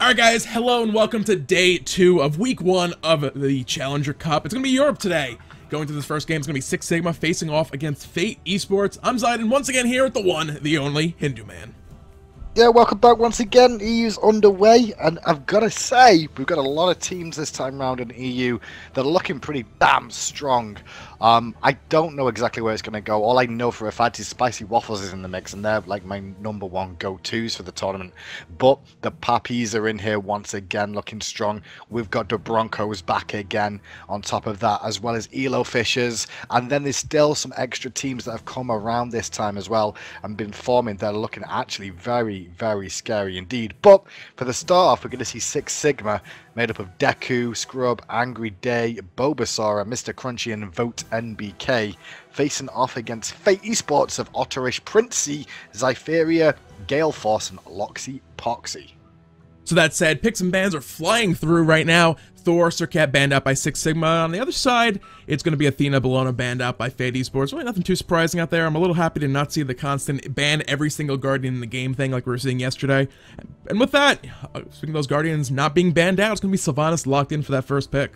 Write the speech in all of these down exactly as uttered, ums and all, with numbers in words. Alright guys, hello and welcome to day two of week one of the Challenger Cup. It's going to be Europe today. Going to this first game, it's going to be Six Sigma facing off against Fate Esports. I'm Zydon, once again here with the one, the only, Hindu Man. Yeah, welcome back once again. E U's underway, and I've got to say, we've got a lot of teams this time round in E U that are looking pretty damn strong. Um, I don't know exactly where it's going to go. All I know for a fact is Spicy Waffles is in the mix, and they're like my number one go-tos for the tournament. But the Pappies are in here once again, looking strong. We've got the Broncos back again on top of that, as well as Elo Fishers. And then there's still some extra teams that have come around this time as well and been forming. They're looking actually very, very scary indeed. But for the start off, we're going to see Six Sigma made up of Deku, Scrub, Angry Day, Bobasara, Mr Crunchy, and Vote N B K facing off against Fate Esports of Otterish, Princey, Zytheria, Galeforce, and Loxy Poxy. So that said, picks and bans are flying through right now. Thor, Sircat banned out by Six Sigma. On the other side, it's going to be Athena Bellona banned out by Fate Esports. Really nothing too surprising out there. I'm a little happy to not see the constant ban every single Guardian in the game thing like we were seeing yesterday. And with that, speaking of those Guardians not being banned out, it's going to be Sylvanus locked in for that first pick.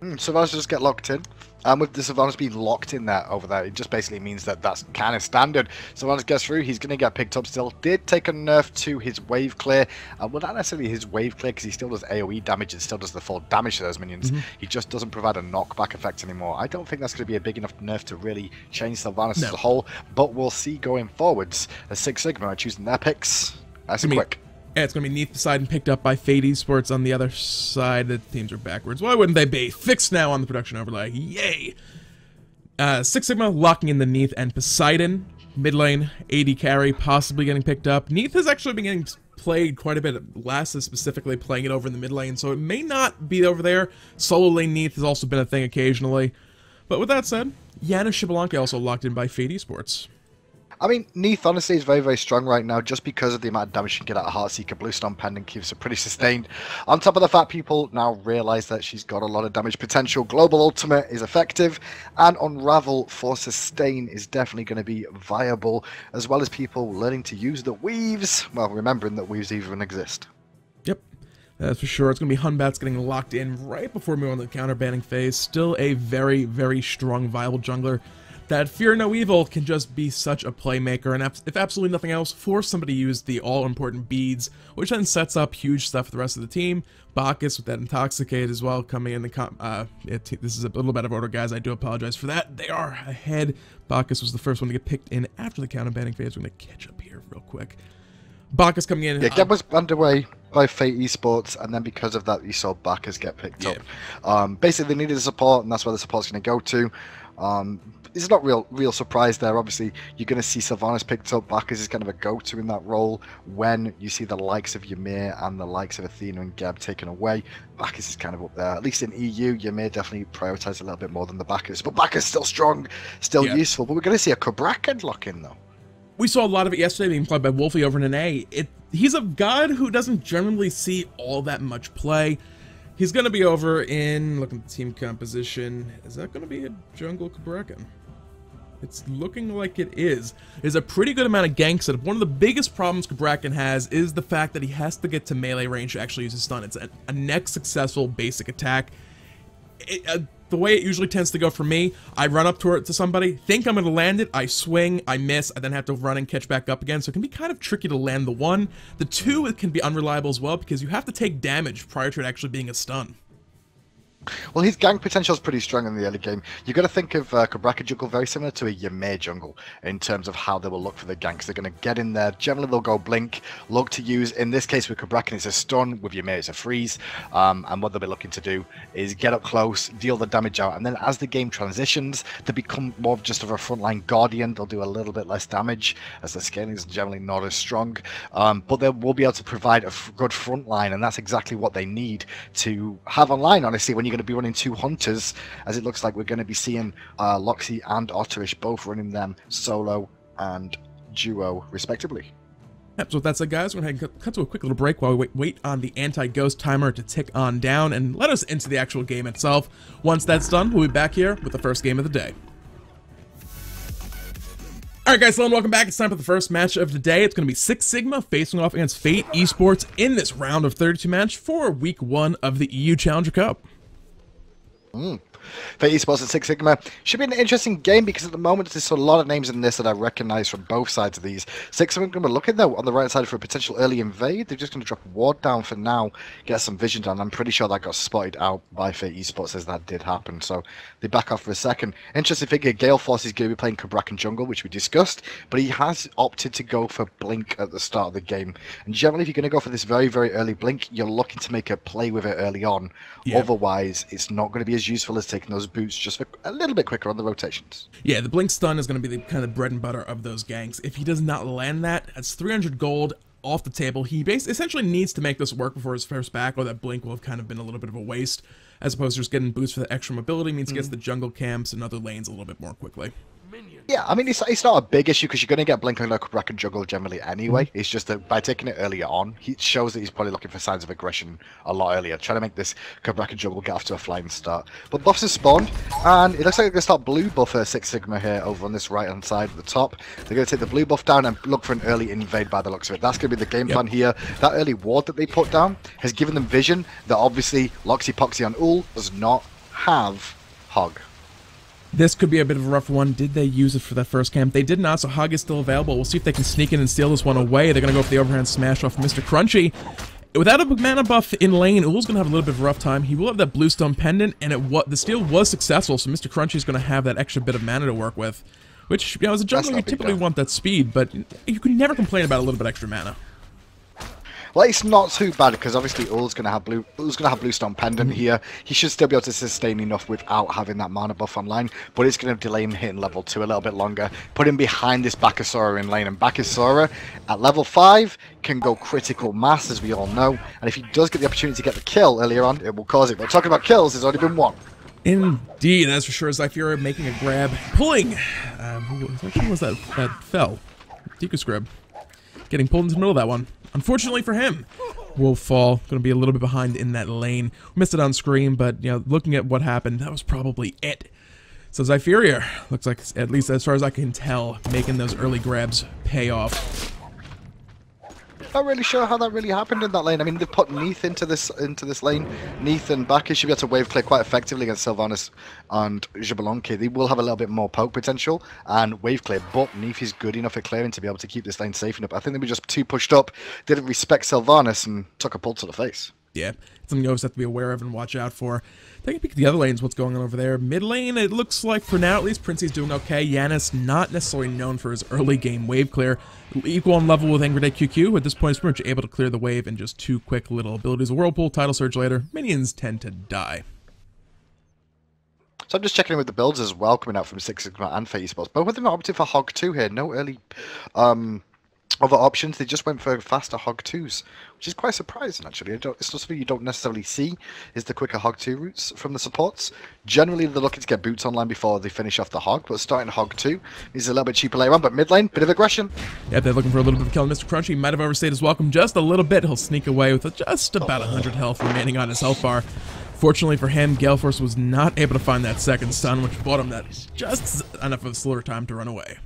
Mm, Sylvanus just get locked in. Um, with the Sylvanus being locked in there over there, it just basically means that that's kind of standard. Sylvanus gets through, he's going to get picked up still. Did take a nerf to his wave clear. Uh, well, not necessarily his wave clear, because he still does A O E damage and still does the full damage to those minions. Mm-hmm. He just doesn't provide a knockback effect anymore. I don't think that's going to be a big enough nerf to really change Sylvanus no. as a whole, but we'll see going forwards. As Six Sigma are choosing their picks. Nice and quick. Yeah, it's going to be Neith Poseidon picked up by Fate Esports on the other side. The teams are backwards. Why wouldn't they be? Fixed now on the production overlay. Yay! Uh, Six Sigma locking in the Neith and Poseidon. Mid lane, A D carry possibly getting picked up. Neith has actually been getting played quite a bit. Last is specifically playing it over in the mid lane, so it may not be over there. Solo lane Neith has also been a thing occasionally. But with that said, Yana Xbalanque also locked in by Fate Esports. I mean, Neith, honestly, is very, very strong right now just because of the amount of damage she can get out of Heartseeker. Bluestone Pendant keeps her pretty sustained. On top of the fact, people now realise that she's got a lot of damage potential. Global Ultimate is effective, and Unravel for sustain is definitely going to be viable, as well as people learning to use the Weaves, well, remembering that Weaves even exist. Yep, that's for sure. It's going to be Hun Batz getting locked in right before we move on to the counter-banning phase. Still a very, very strong, viable jungler. That Fear No Evil can just be such a playmaker, and if absolutely nothing else, force somebody to use the all-important Beads, which then sets up huge stuff for the rest of the team. Bacchus with that Intoxicate as well coming in. The uh, it, this is a little bit of order, guys. I do apologize for that. They are ahead. Bacchus was the first one to get picked in after the counter-banning phase. We're going to catch up here real quick. Bacchus coming in. Yeah, that was underway by Fate Esports, and then because of that, you saw Bacchus get picked yeah. up. Um, basically, they needed support, and that's where the support's going to go to. Um, it's not real real surprise there. Obviously, you're going to see Sylvanus picked up. Bacchus is kind of a go-to in that role when you see the likes of Ymir and the likes of Athena and Geb taken away. Bacchus is kind of up there. At least in E U, Ymir definitely prioritized a little bit more than the Bacchus. But Bacchus is still strong, still yeah. useful. But we're going to see a Cabrakan lock-in, though. We saw a lot of it yesterday being played by Wolfie over in an A. It, he's a god who doesn't generally see all that much play. He's going to be over in, looking at the team composition, is that going to be a jungle Cabrakan? It's looking like it is. There's a pretty good amount of gank setup. One of the biggest problems Cabrakan has is the fact that he has to get to melee range to actually use his stun. It's a, a next successful basic attack. It, uh, the way it usually tends to go for me, I run up to it to somebody, think I'm going to land it, I swing, I miss, I then have to run and catch back up again, so it can be kind of tricky to land the one. The two, it can be unreliable as well, because you have to take damage prior to it actually being a stun. Well, his gank potential is pretty strong in the early game. You've got to think of uh, Cabrakan jungle very similar to a Ymir jungle in terms of how they will look for the ganks. They're going to get in there. Generally, they'll go Blink, look to use. In this case, with Cabrakan, it's a stun. With Ymir, it's a freeze. Um, and what they'll be looking to do is get up close, deal the damage out. And then as the game transitions, they become more of just of a frontline guardian. They'll do a little bit less damage as the scaling is generally not as strong. Um, but they will be able to provide a good frontline. And that's exactly what they need to have online, honestly, when you to be running two hunters, as it looks like we're going to be seeing uh, Loxy and Otterish both running them solo and duo respectively. Yep, so with that said, guys, we're going to cut to a quick little break while we wait, wait on the anti-ghost timer to tick on down and let us into the actual game itself. Once that's done, we'll be back here with the first game of the day. Alright guys, hello and welcome back. It's time for the first match of the day. It's going to be Six Sigma facing off against Fate Esports in this round of thirty-two match for week one of the E U Challenger Cup. Mm. Fate Esports and Six Sigma should be an interesting game because at the moment there's a lot of names in this that I recognise from both sides of these. Six Sigma are going to be looking though on the right side for a potential early invade. They're just going to drop ward down for now, get some vision done. I'm pretty sure that got spotted out by Fate Esports as that did happen, so they back off for a second. Interesting figure, Galeforce is going to be playing Cabrakan jungle, which we discussed, but he has opted to go for Blink at the start of the game. And generally if you're going to go for this very, very early Blink, you're looking to make a play with it early on. Yeah. Otherwise, it's not going to be as useful as taking those boots just a little bit quicker on the rotations. Yeah, the Blink stun is going to be the kind of bread and butter of those ganks. If he does not land that, that's three hundred gold off the table. He basically essentially needs to make this work before his first back, or that Blink will have kind of been a little bit of a waste, as opposed to just getting boosts for the extra mobility. Means mm. he gets the jungle camps and other lanes a little bit more quickly. Yeah, I mean, it's, it's not a big issue because you're going to get Blink on local bracket jungle generally anyway. Mm-hmm. It's just that by taking it earlier on, he shows that he's probably looking for signs of aggression a lot earlier, trying to make this bracket jungle get off to a flying start. But buffs have spawned, and it looks like they're going to start blue buffer Six Sigma here over on this right-hand side at the top. They're going to take the blue buff down and look for an early invade by the looks of it. That's going to be the game yep. plan here. That early ward that they put down has given them vision that obviously Loxy Poxy on Ul does not have Hog. This could be a bit of a rough one. Did they use it for that first camp? They did not, so Hog is still available. We'll see if they can sneak in and steal this one away. They're going to go for the overhand smash off Mr Crunchy. Without a mana buff in lane, Ul's going to have a little bit of a rough time. He will have that Bluestone Pendant, and it wa the steal was successful, so Mr Crunchy's going to have that extra bit of mana to work with. Which, you know, as a jungler, you typically want that speed, but you can never complain about a little bit extra mana. Well, it's not too bad because obviously Ul's gonna have blue. Ul's gonna have Bluestone Pendant here. He should still be able to sustain enough without having that mana buff online, but it's gonna delay him hitting level two a little bit longer. Put him behind this Bakasura in lane, and Bakasura at level five can go critical mass, as we all know. And if he does get the opportunity to get the kill earlier on, it will cause it. But talking about kills, there's already been one. Indeed, that's for sure. Zytheria making a grab, pulling. Um, who was that? That fell. Deku Scrub, getting pulled into the middle of that one. Unfortunately for him, will fall. Going to be a little bit behind in that lane. Missed it on screen, but you know, looking at what happened, that was probably it. So Zytheria looks like, at least as far as I can tell, making those early grabs pay off. Not really sure how that really happened in that lane. I mean, they've put Neith into this into this lane. Neith and Bacchus should be able to wave clear quite effectively against Sylvanus and Xbalanque. They will have a little bit more poke potential and wave clear, but Neith is good enough at clearing to be able to keep this lane safe enough. I think they were just too pushed up, didn't respect Sylvanus, and took a pull to the face. Yeah, something you always have to be aware of and watch out for. They can pick the other lanes, what's going on over there. Mid lane, it looks like for now at least, Princey's doing okay. Yannis, not necessarily known for his early game wave clear. Equal on level with Angry Day Q Q. At this point, he's pretty much able to clear the wave in just two quick little abilities. Whirlpool, Tidal Surge later. Minions tend to die. So I'm just checking in with the builds as well, coming out from Six Sigma and Fate Esports. Both of them are opting for Hog two here. No early um, other options. They just went for faster Hog twos, which is quite surprising, actually. It's not something you don't necessarily see, is the quicker Hog two routes from the supports. Generally, they're looking to get boots online before they finish off the Hog, but starting Hog two is a little bit cheaper later on, but mid lane, bit of aggression. Yeah, they're looking for a little bit of kill. Mr Crunchy might have overstayed his welcome just a little bit. He'll sneak away with just about one hundred health remaining on his health bar. Fortunately for him, Galeforce was not able to find that second stun, which bought him that just enough of a slower time to run away.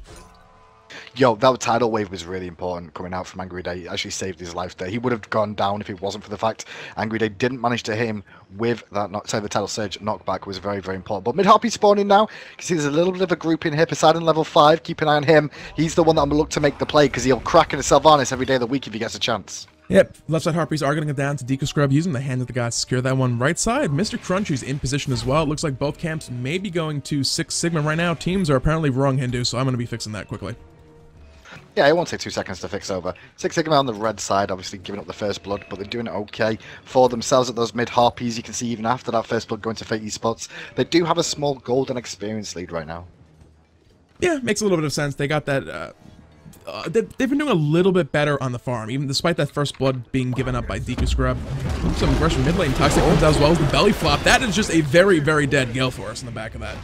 Yo, that tidal wave was really important coming out from Angry Day. It actually saved his life there. He would have gone down if it wasn't for the fact Angry Day didn't manage to hit him with that knock. So the tidal surge knockback was very, very important. But mid-hop is spawning now. You can see there's a little bit of a group in here. Poseidon level five. Keep an eye on him. He's the one that I'm going to look to make the play because he'll crack into Sylvanus every day of the week if he gets a chance. Yep, left side Harpies are going to go down to Deku Scrub, using the hand of the guy to secure that one. Right side, Mr Crunchy's in position as well. It looks like both camps may be going to Six Sigma right now. Teams are apparently wrong, Hindu, so I'm going to be fixing that quickly. Yeah, it won't take two seconds to fix over. Six Sigma on the red side, obviously giving up the first blood, but they're doing it okay for themselves at those mid-harpies. You can see even after that first blood going to Fate Esports, they do have a small golden experience lead right now. Yeah, makes a little bit of sense. They got that... Uh, uh, they, they've been doing a little bit better on the farm, even despite that first blood being given up by Deku Scrub. Oops, some aggression mid lane. Toxic comes out as well as the belly flop. That is just a very, very dead Galeforce in the back of that.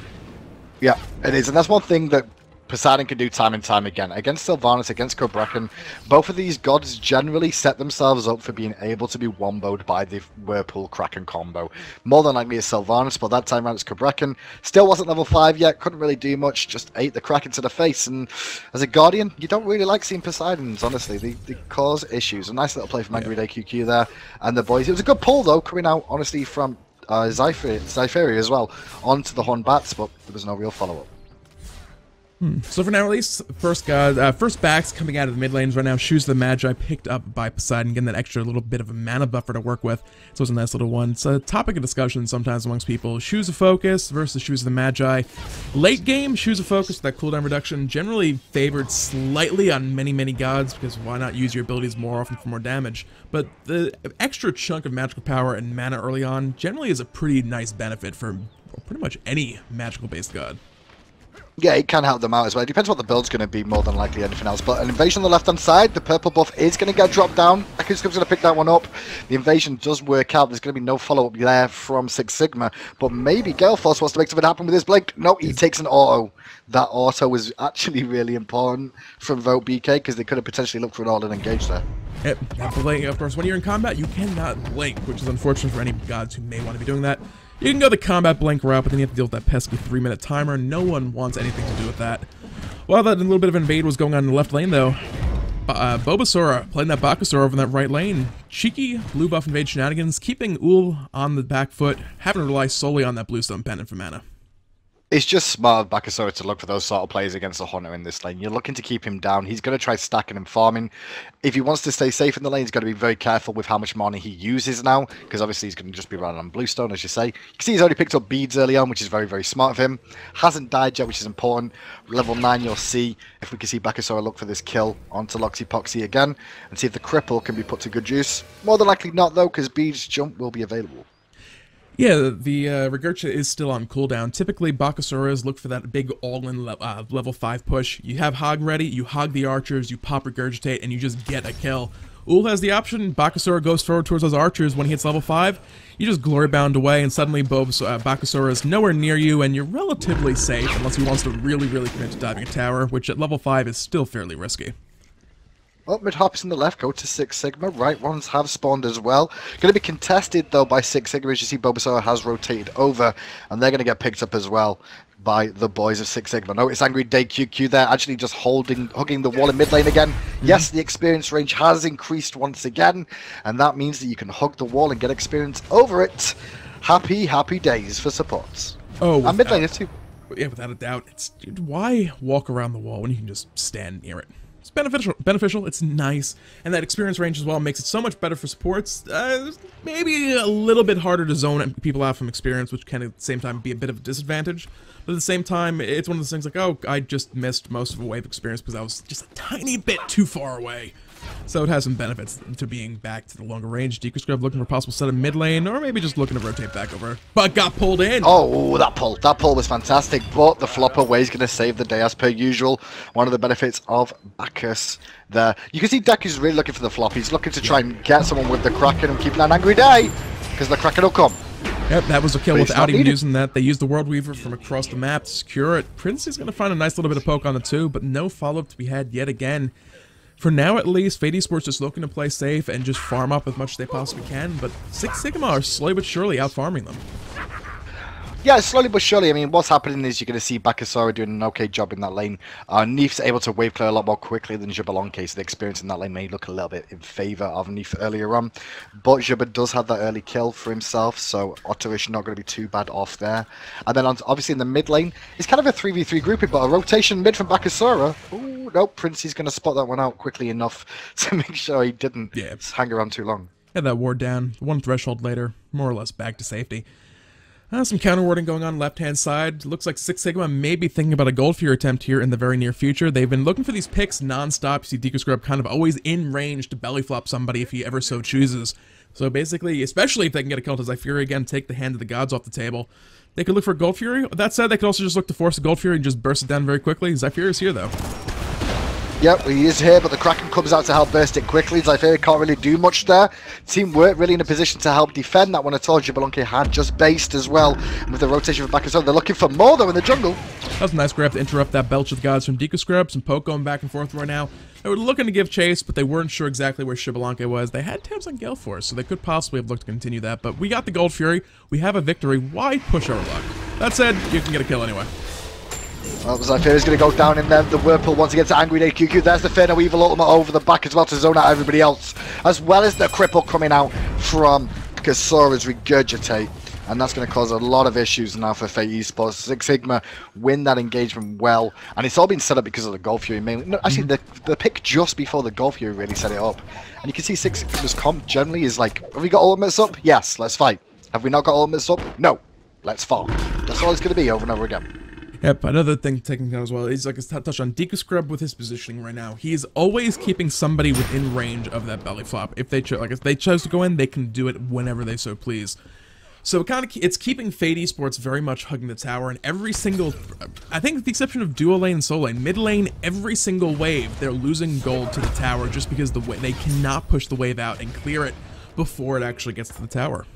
Yeah, it is, and that's one thing that Poseidon can do time and time again. Against Sylvanus, against Cabrakan, both of these gods generally set themselves up for being able to be womboed by the Whirlpool Kraken combo. More than likely it's Sylvanus, but that time around it's Cabrakan. Still wasn't level five yet, couldn't really do much, just ate the Kraken to the face. And as a Guardian, you don't really like seeing Poseidons, honestly. They, they cause issues. A nice little play from Angry Day Q Q there. And the boys, it was a good pull though, coming out, honestly, from uh, Zytheria as well, onto the Hun Batz, but there was no real follow-up. Hmm. So for now, at least, first guys, uh, first backs coming out of the mid lanes right now. Shoes of the Magi picked up by Poseidon, getting that extra little bit of a mana buffer to work with. So it's a nice little one. It's a topic of discussion sometimes amongst people. Shoes of Focus versus Shoes of the Magi. Late game, Shoes of Focus, that cooldown reduction, generally favored slightly on many, many gods, because why not use your abilities more often for more damage? But the extra chunk of magical power and mana early on generally is a pretty nice benefit for pretty much any magical-based god. Yeah, it can help them out as well. It depends what the build's going to be more than likely anything else. But an invasion on the left-hand side, the purple buff is going to get dropped down. Aku's going to pick that one up. The invasion does work out. There's going to be no follow-up there from Six Sigma. But maybe Galeforce wants to make something happen with his Blink. No, he takes an auto. That auto was actually really important from Vote B K, because they could have potentially looked for an all-in engage there. Yep, Blink, of course, when you're in combat, you cannot blink, which is unfortunate for any gods who may want to be doing that. You can go the combat blink route, but then you have to deal with that pesky three minute timer. No one wants anything to do with that. While that little bit of invade was going on in the left lane, though, uh, Bobasara playing that Bakasura over in that right lane. Cheeky blue buff invade shenanigans, keeping Ul on the back foot, having to rely solely on that Bluestone Pendant for mana. It's just smart of Bakasura to look for those sort of plays against the Hunter in this lane. You're looking to keep him down. He's going to try stacking and farming. If he wants to stay safe in the lane, he's got to be very careful with how much mana he uses now, because obviously he's going to just be running on Bluestone, as you say. You can see he's already picked up Beads early on, which is very, very smart of him. Hasn't died yet, which is important. Level nine, you'll see if we can see Bakasura look for this kill onto Loxy Poxy again and see if the cripple can be put to good use. More than likely not, though, because Beads' jump will be available. Yeah, the uh, Regurgitate is still on cooldown. Typically, Bakasura's look for that big all-in le uh, level five push. You have Hog ready, you hog the archers, you pop Regurgitate, and you just get a kill. Ul has the option. Bakasura goes forward towards those archers. When he hits level five, you just glory bound away, and suddenly Bob's, uh, Bakasura is nowhere near you, and you're relatively safe, unless he wants to really, really commit to diving a tower, which at level five is still fairly risky. Up mid hops in the left, go to Six Sigma. Right ones have spawned as well. Going to be contested though by Six Sigma. As you see, Bobasara has rotated over, and they're going to get picked up as well by the boys of Six Sigma. No, it's Angry Day Q Q there, actually just holding, hugging the wall in mid lane again. Yes, the experience range has increased once again, and that means that you can hug the wall and get experience over it. Happy, happy days for supports. Oh, and mid lane too. Yeah, without a doubt. It's dude, why walk around the wall when you can just stand near it? It's beneficial, beneficial, it's nice, and that experience range as well makes it so much better for supports. Uh, maybe a little bit harder to zone people out from experience, which can at the same time be a bit of a disadvantage, but at the same time, it's one of those things like, oh, I just missed most of a wave experience because I was just a tiny bit too far away. So it has some benefits to being back to the longer range. DecuScrib looking for a possible set of mid lane, or maybe just looking to rotate back over, but got pulled in. Oh, that pull. That pull was fantastic, but the flop away is going to save the day as per usual. One of the benefits of Bacchus there. You can see Deku's really looking for the flop. He's looking to try and get someone with the Kraken and keep an Angry Day, because the Kraken will come. Yep, that was a kill without even using that. They used the World Weaver from across the map to secure it. Princey's going to find a nice little bit of poke on the two, but no follow-up to be had yet again. For now, at least, Fate Esports is looking to play safe and just farm up as much as they possibly can, but Six Sigma are slowly but surely out-farming them. Yeah, slowly but surely. I mean, what's happening is you're going to see Bakasura doing an okay job in that lane. Uh, Neith's able to wave clear a lot more quickly than Xbalanque, so the experience in that lane may look a little bit in favour of Neith earlier on. But Xba does have that early kill for himself, so Otterish not going to be too bad off there. And then, on, obviously, in the mid lane, it's kind of a three v three grouping, but a rotation mid from Bakasura. Ooh, nope, Princey's going to spot that one out quickly enough to make sure he didn't yeah. hang around too long. Had that ward down, one threshold later, more or less back to safety. Uh, some counter-warding going on left-hand side. Looks like Six Sigma may be thinking about a Gold Fury attempt here in the very near future. They've been looking for these picks non-stop. You see DecuScrib kind of always in range to belly flop somebody if he ever so chooses. So basically, especially if they can get a kill to Zytheria again, take the hand of the gods off the table. They could look for a Gold Fury. That said, they could also just look to force a Gold Fury and just burst it down very quickly. Zytheria's here, though. Yep, he is here, but the Kraken comes out to help burst it quickly. Zytheria can't really do much there. Team weren't really in a position to help defend that one at all. Xbalanque had just based as well. And with the rotation from Bakasura, they're looking for more though in the jungle. That was a nice grab to interrupt that Belch of the Gods from Deku Scrub. Some poke going back and forth right now. They were looking to give chase, but they weren't sure exactly where Xbalanque was. They had tabs on Galeforce, so they could possibly have looked to continue that. But we got the Gold Fury. We have a victory. Why push our luck? That said, you can get a kill anyway. Well, Zytheria's going to go down in there. The Whirlpool once again to Angry Day Q Q. There's the Fear No Evil Ultimate over the back as well to zone out everybody else. As well as the cripple coming out from Kasura's Regurgitate. And that's going to cause a lot of issues now for Fate Esports. Six Sigma win that engagement well. And it's all been set up because of the Gold Fury mainly. No, actually, the, the pick just before the Gold Fury really set it up. And you can see Six Sigma's comp generally is like, have we got ultimates up? Yes, let's fight. Have we not got ultimates up? No, let's farm. That's all it's going to be over and over again. Yep, another thing taking down as well is like his touch on Deku Scrub with his positioning right now. He is always keeping somebody within range of that belly flop. If they like, if they chose to go in, they can do it whenever they so please. So it kind of it's keeping Fate Esports very much hugging the tower, and every single, I think with the exception of duo lane and solo lane, mid lane, every single wave they're losing gold to the tower just because the they cannot push the wave out and clear it before it actually gets to the tower.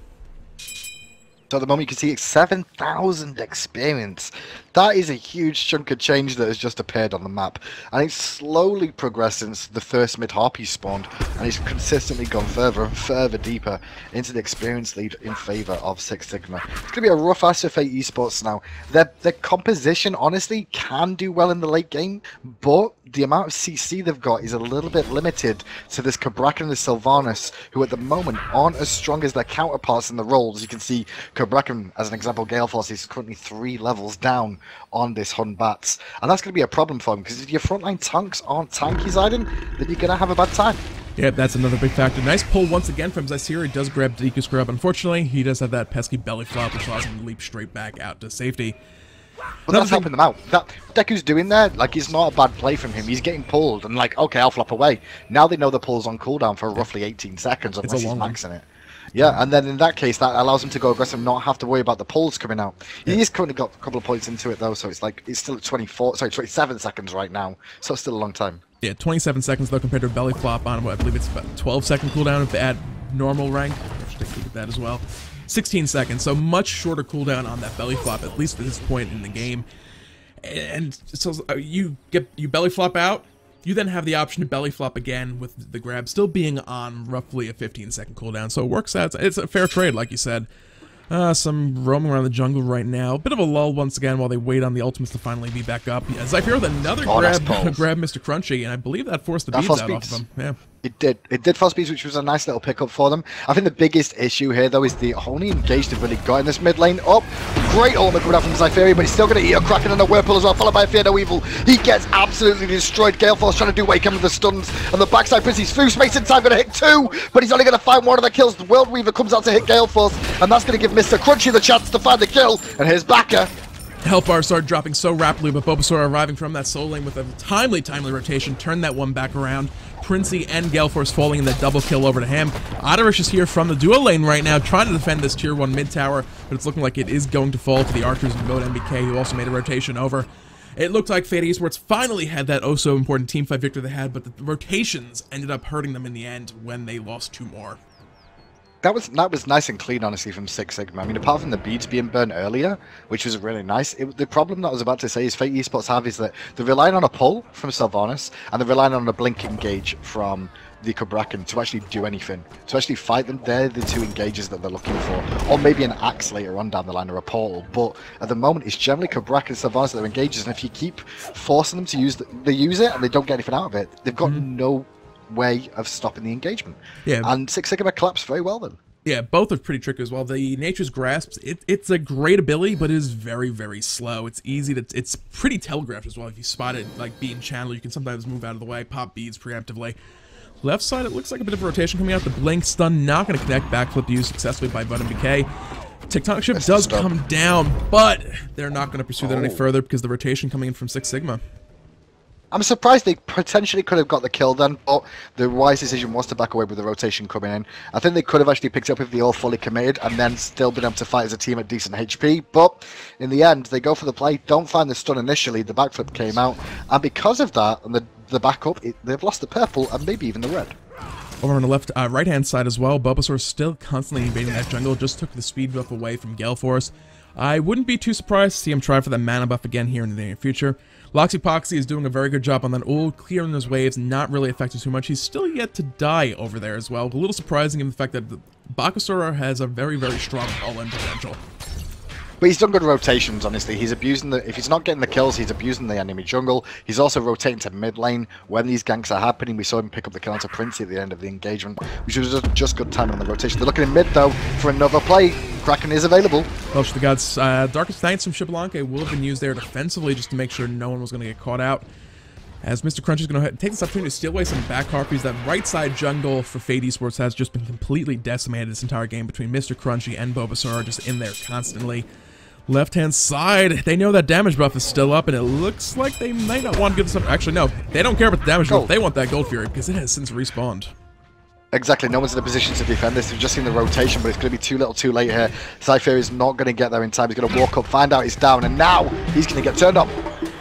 So at the moment you can see it's seven thousand experience. That is a huge chunk of change that has just appeared on the map. And it's slowly progressed since the first mid-harpy spawned. And it's consistently gone further and further deeper into the experience lead in favour of Six Sigma. It's going to be a rough ass for Fate Esports now. Their, their composition, honestly, can do well in the late game. But the amount of C C they've got is a little bit limited to this Cabrakan and the Sylvanus, who at the moment aren't as strong as their counterparts in the roles. You can see Cabrakan, as an example, Galeforce is currently three levels down on this Hun Batz, and that's going to be a problem for him, because if your frontline tanks aren't tanky, Zidon, then you're going to have a bad time. Yeah, that's another big factor. Nice pull once again from Zytheria. Does grab Deku Scrub. Unfortunately, he does have that pesky belly flop, which allows him to leap straight back out to safety. But that's helping them out. That Deku's doing there, like, it's not a bad play from him. He's getting pulled, and like, okay, I'll flop away. Now they know the pull's on cooldown for roughly eighteen seconds, unless he's maxing it. Yeah, and then in that case, that allows him to go aggressive and not have to worry about the pulls coming out. Yeah. He is currently got a couple of points into it, though, so it's like, it's still at twenty-four, sorry, twenty-seven seconds right now, so it's still a long time. Yeah, twenty-seven seconds, though, compared to a belly flop on, what I believe it's about twelve second cooldown if they add normal rank. I should take a look at that as well. sixteen seconds, so much shorter cooldown on that belly flop, at least at this point in the game. And so you get, you belly flop out. You then have the option to belly flop again with the grab still being on roughly a fifteen second cooldown, so it works out. It's a fair trade, like you said. Uh, some roaming around the jungle right now. Bit of a lull once again while they wait on the ultimates to finally be back up. Yeah, Zypher with another oh, grab, grab Mr Crunchy, and I believe that forced the that beads out beats. off of him. Yeah. It did. It did force beats, which was a nice little pickup for them. I think the biggest issue here, though, is the only engage they've really got in this mid lane. Up, oh, great ultimate coming out from Zypher, but he's still going to eat a Kraken and a Whirlpool as well, followed by a Fear No Evil. He gets absolutely destroyed. Galeforce trying to do what he can with the stuns, and the backside Princey's through space in time, going to hit two, but he's only going to find one of the kills. The World Weaver comes out to hit Galeforce, and that's going to give Mr Crunchy the chance to find the kill, and here's Bacchus. Hellfire started dropping so rapidly, but Bobasara arriving from that solo lane with a timely, timely rotation, turned that one back around. Princey and Galeforce falling in that double kill over to him. Otterish is here from the duo lane right now, trying to defend this tier one mid tower, but it's looking like it is going to fall to the archers and go to M B K, who also made a rotation over. It looked like Fate Esports finally had that oh so important teamfight victory they had, but the rotations ended up hurting them in the end when they lost two more. That was that was nice and clean, honestly, from Six Sigma. I mean, apart from the beads being burned earlier, which was really nice, it, the problem that I was about to say is Fate Esports have is that they're relying on a pull from Sylvanus, and they're relying on a blink engage from the Cabrakan to actually do anything, to actually fight them. They're the two engages that they're looking for, or maybe an axe later on down the line or a portal, but at the moment it's generally Cabrakan and Sylvanus that are engages, and if you keep forcing them to use, the, they use it and they don't get anything out of it, they've got mm-hmm. no way of stopping the engagement. Yeah, and Six Sigma collapsed very well then. Yeah, both are pretty tricky as well. The Nature's Grasps, it, it's a great ability, but it is very, very slow. It's easy to, it's pretty telegraphed as well. If you spot it, like being channeled, you can sometimes move out of the way, pop beads preemptively. Left side, it looks like a bit of a rotation coming out. The blink stun, not going to connect. Backflip used successfully by Bud and B K. Tectonic Ship does come down, but they're not going to pursue that oh. any further because the rotation coming in from Six Sigma. I'm surprised they potentially could have got the kill then, but the wise decision was to back away with the rotation coming in. I think they could have actually picked up if they all fully committed and then still been able to fight as a team at decent H P, but in the end, they go for the play, don't find the stun initially, the backflip came out, and because of that, and the, the backup, it, they've lost the purple and maybe even the red. Over on the left, uh, right-hand side as well, Bulbasaur still constantly invading that jungle, just took the speed buff away from Galeforce. I wouldn't be too surprised to see him try for the mana buff again here in the near future. Loxy Poxy is doing a very good job on that ult, clearing those waves, not really affected too much. He's still yet to die over there as well. A little surprising in the fact that the Bakasura has a very, very strong all-in potential. But he's done good rotations, honestly. He's abusing the... If he's not getting the kills, he's abusing the enemy jungle. He's also rotating to mid lane. When these ganks are happening, we saw him pick up the kill onto Princey at the end of the engagement, which was just good timing on the rotation. They're looking in mid, though, for another play. Kraken is available. Well, the gods, uh, Darkest Knights from Xbalanque will have been used there defensively just to make sure no one was going to get caught out. As Mister Crunchy is going to take this opportunity to steal away some back harpies, that right side jungle for Fate Esports has just been completely decimated this entire game between Mister Crunchy and Bobasara just in there constantly. Left-hand side, they know that damage buff is still up, and it looks like they might not want to give this up. Actually, no, they don't care about the damage buff. They want that Gold Fury because it has since respawned. Exactly, no one's in a position to defend this. We've just seen the rotation, but it's going to be too little too late here. Zytheria is not going to get there in time. He's going to walk up, find out he's down, and now he's going to get turned up.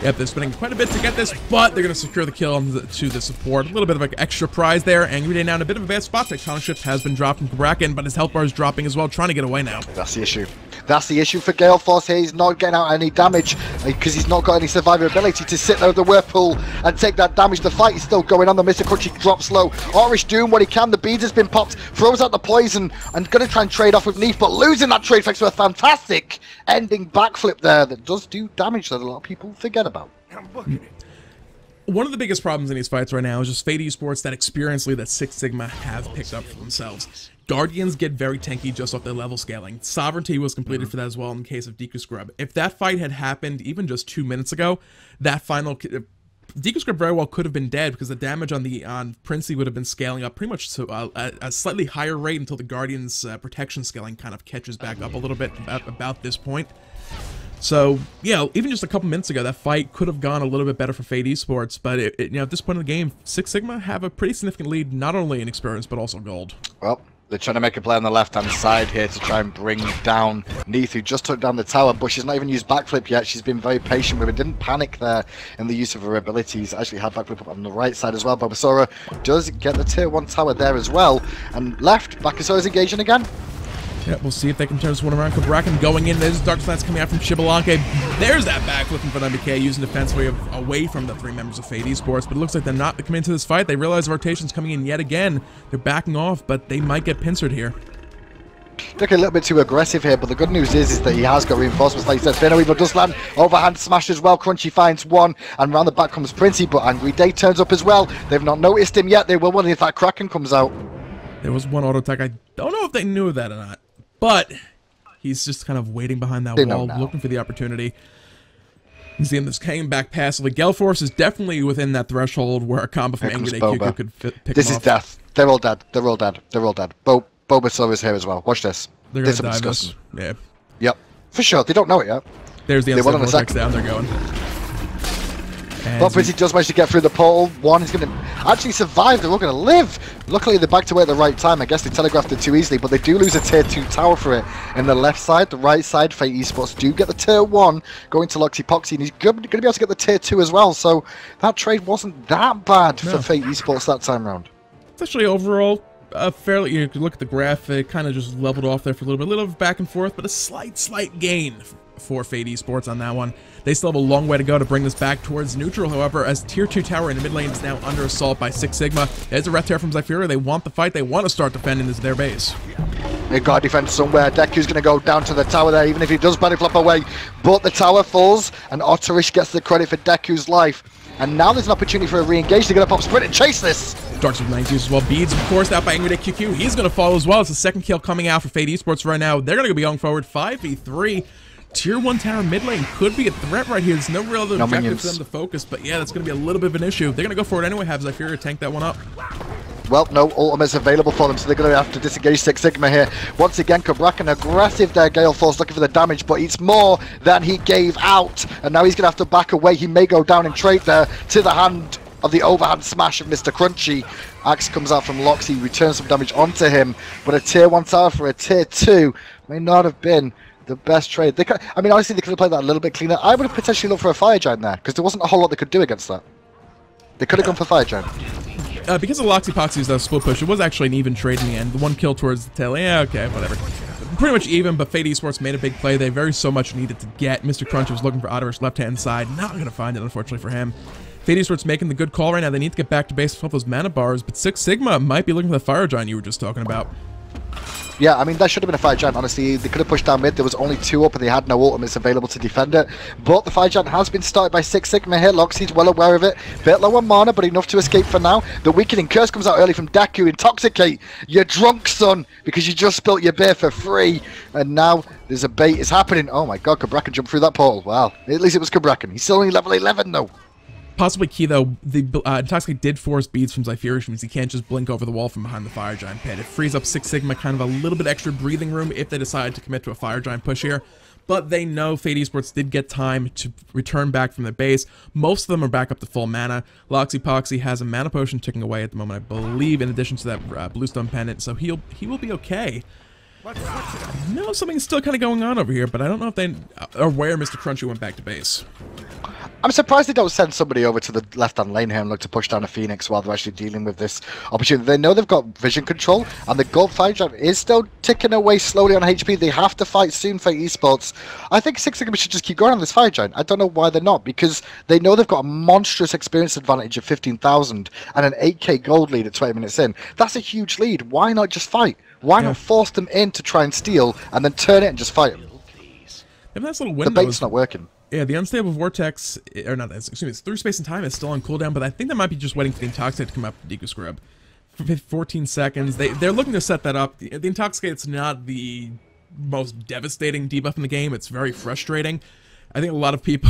Yep, they're spending quite a bit to get this, but they're going to secure the kill on the, to the support. A little bit of an extra prize there. Angry Day now in a bit of a bad spot. Tectonic Shift has been dropped in Cabrakan, but his health bar is dropping as well, trying to get away now. That's the issue. That's the issue for Galeforce here. He's not getting out any damage because he's not got any survivability to sit there with the Whirlpool and take that damage. The fight is still going on. The Mister Crunchy drops low. Otterish doing what he can. The Beads has been popped. Throws out the poison and going to try and trade off with Neith, but losing that trade thanks to a fantastic ending backflip there that does do damage that a lot of people forget about. One of the biggest problems in these fights right now is just Fate Esports, that experience lead that Six Sigma have picked up for themselves. Guardians get very tanky just off their level scaling. Sovereignty was completed for that as well in the case of Deku Scrub. If that fight had happened even just two minutes ago, that final... Deku Scrub very well could have been dead because the damage on the on Princey would have been scaling up pretty much to uh, a, a slightly higher rate until the Guardian's uh, protection scaling kind of catches back up a little bit about, about this point. So, yeah, even just a couple minutes ago, that fight could have gone a little bit better for Fate Esports, but it, it, you know, at this point in the game, Six Sigma have a pretty significant lead, not only in experience, but also gold. Well, they're trying to make a play on the left-hand side here to try and bring down Neith, who just took down the tower, but she's not even used backflip yet. She's been very patient with it, didn't panic there in the use of her abilities. Actually had backflip up on the right side as well. Bobasara does get the tier one tower there as well, and left, Bakasura's engaging again. Yeah, we'll see if they can turn this one around. Cabrakan going in. There's Dark Slants coming out from Xbalanque. There's that backflip from M B K using defense way of, away from the three members of Fate Esports. But it looks like they're not coming into this fight. They realize the rotation's coming in yet again. They're backing off, but they might get pincered here. Looking a little bit too aggressive here, but the good news is, is that he has got reinforcements. Like he said, Fear No Evil does land. Overhand smash as well. Crunchy finds one, and round the back comes Princey, but Angry Day turns up as well. They've not noticed him yet. They will when if that Kraken comes out. There was one auto attack. I don't know if they knew that or not. But he's just kind of waiting behind that wall, looking for the opportunity. You see him just hanging back passively. Galeforce is definitely within that threshold where a combo from Angry Day Q Q could pick him off. This is death. They're all dead. They're all dead. They're all dead. Bo Bobasaur is here as well. Watch this. They're going to dive us. Yeah. Yep. For sure. They don't know it yet. There's the instant vortex down. They're going. But Princey does manage to get through the portal. One is going to actually survive. They're all going to live. Luckily, they're back to where at the right time. I guess they telegraphed it too easily, but they do lose a tier two tower for it. In the left side, the right side, Fate Esports do get the tier one going to Loxy Poxy, and he's going to be able to get the tier two as well. So that trade wasn't that bad no. for Fate Esports that time round. It's actually overall uh, fairly. You could look at the graph. It kind of just leveled off there for a little bit, a little back and forth, but a slight, slight gain for Fate Esports on that one. They still have a long way to go to bring this back towards neutral, however, as tier two tower in the mid lane is now under assault by Six Sigma. There's a ref tear from Zytheria. They want the fight. They want to start defending this their base. They've got to defend somewhere. Deku's going to go down to the tower there, even if he does belly flop away. But the tower falls, and Otterish gets the credit for Deku's life. And now there's an opportunity for a re-engage. They're going to pop sprint and chase this. Darks with nine as well. Beads, of course, out by Angry Day Q Q. He's going to fall as well. It's the second kill coming out for Fate Esports right now. They're going to be going forward five v three. Tier one tower mid lane could be a threat right here. There's no real other no objective minions. for them to focus, but yeah, that's going to be a little bit of an issue. They're going to go for it anyway, have Zytheria tank that one up. well, no ultimates available for them, so they're going to have to disengage Six Sigma here. Once again, Cabrakan aggressive there, Galeforce looking for the damage, but it's more than he gave out, and now he's going to have to back away. He may go down in trade there to the hand of the overhand smash of Mr Crunchy. Axe comes out from Loxy, returns some damage onto him, but a tier one tower for a tier two may not have been the best trade. They could, I mean, honestly, they could have played that a little bit cleaner. I would have potentially looked for a Fire Giant there, because there wasn't a whole lot they could do against that. They could have gone for Fire Giant. Uh, because of Loxy Poxy's uh, split push, it was actually an even trade in the end. The one kill towards the tail, yeah, okay, whatever. Pretty much even, but Fate Esports made a big play. They very so much needed to get. Mister Crunch was looking for Otterish left-hand side. Not going to find it, unfortunately, for him. Fate Esports making the good call right now. They need to get back to base with all those mana bars, but Six Sigma might be looking for the Fire Giant you were just talking about. Yeah, I mean, that should have been a Fire Giant, honestly. They could have pushed down mid. There was only two up, and they had no ultimates available to defend it. But the Fire Giant has been started by Six Sigma here. Loxy's well aware of it. Bit low on mana, but enough to escape for now. The Weakening Curse comes out early from Deku. Intoxicate, you're drunk, son, because you just spilt your beer for free. And now there's a bait. It's happening. Oh, my God. Cabrakan jumped through that portal. Wow. At least it was Cabrakan. He's still only level eleven, though. Possibly key, though, the uh, Intoxicate did force Beads from Zytheria, which means he can't just blink over the wall from behind the Fire Giant pit. It frees up Six Sigma, kind of a little bit extra breathing room if they decide to commit to a Fire Giant push here. But they know Fate Esports did get time to return back from the base. Most of them are back up to full mana. Loxy Poxy has a mana potion ticking away at the moment, I believe, in addition to that uh, Bluestone Pendant, so he'll he will be okay. No, something's still kind of going on over here, but I don't know if they or where Mister Crunchy went back to base. I'm surprised they don't send somebody over to the left-hand lane here and look to push down a Phoenix while they're actually dealing with this opportunity. They know they've got vision control, and the Gold Fire Giant is still ticking away slowly on H P. They have to fight soon for Esports. I think Six Sigma should just keep going on this Fire Giant. I don't know why they're not, because they know they've got a monstrous experience advantage of fifteen thousand and an eight K gold lead at twenty minutes in. That's a huge lead. Why not just fight? Why yeah. not force them in to try and steal and then turn it and just fight them? If that's little windows, the bait's not working. Yeah, the Unstable Vortex, or not, excuse me, it's Through Space and Time is still on cooldown, but I think that might be just waiting for the Intoxicate to come up with Deku Scrub. For fourteen seconds, they, they're looking to set that up. The, the Intoxicate's not the most devastating debuff in the game. It's very frustrating. I think a lot of people,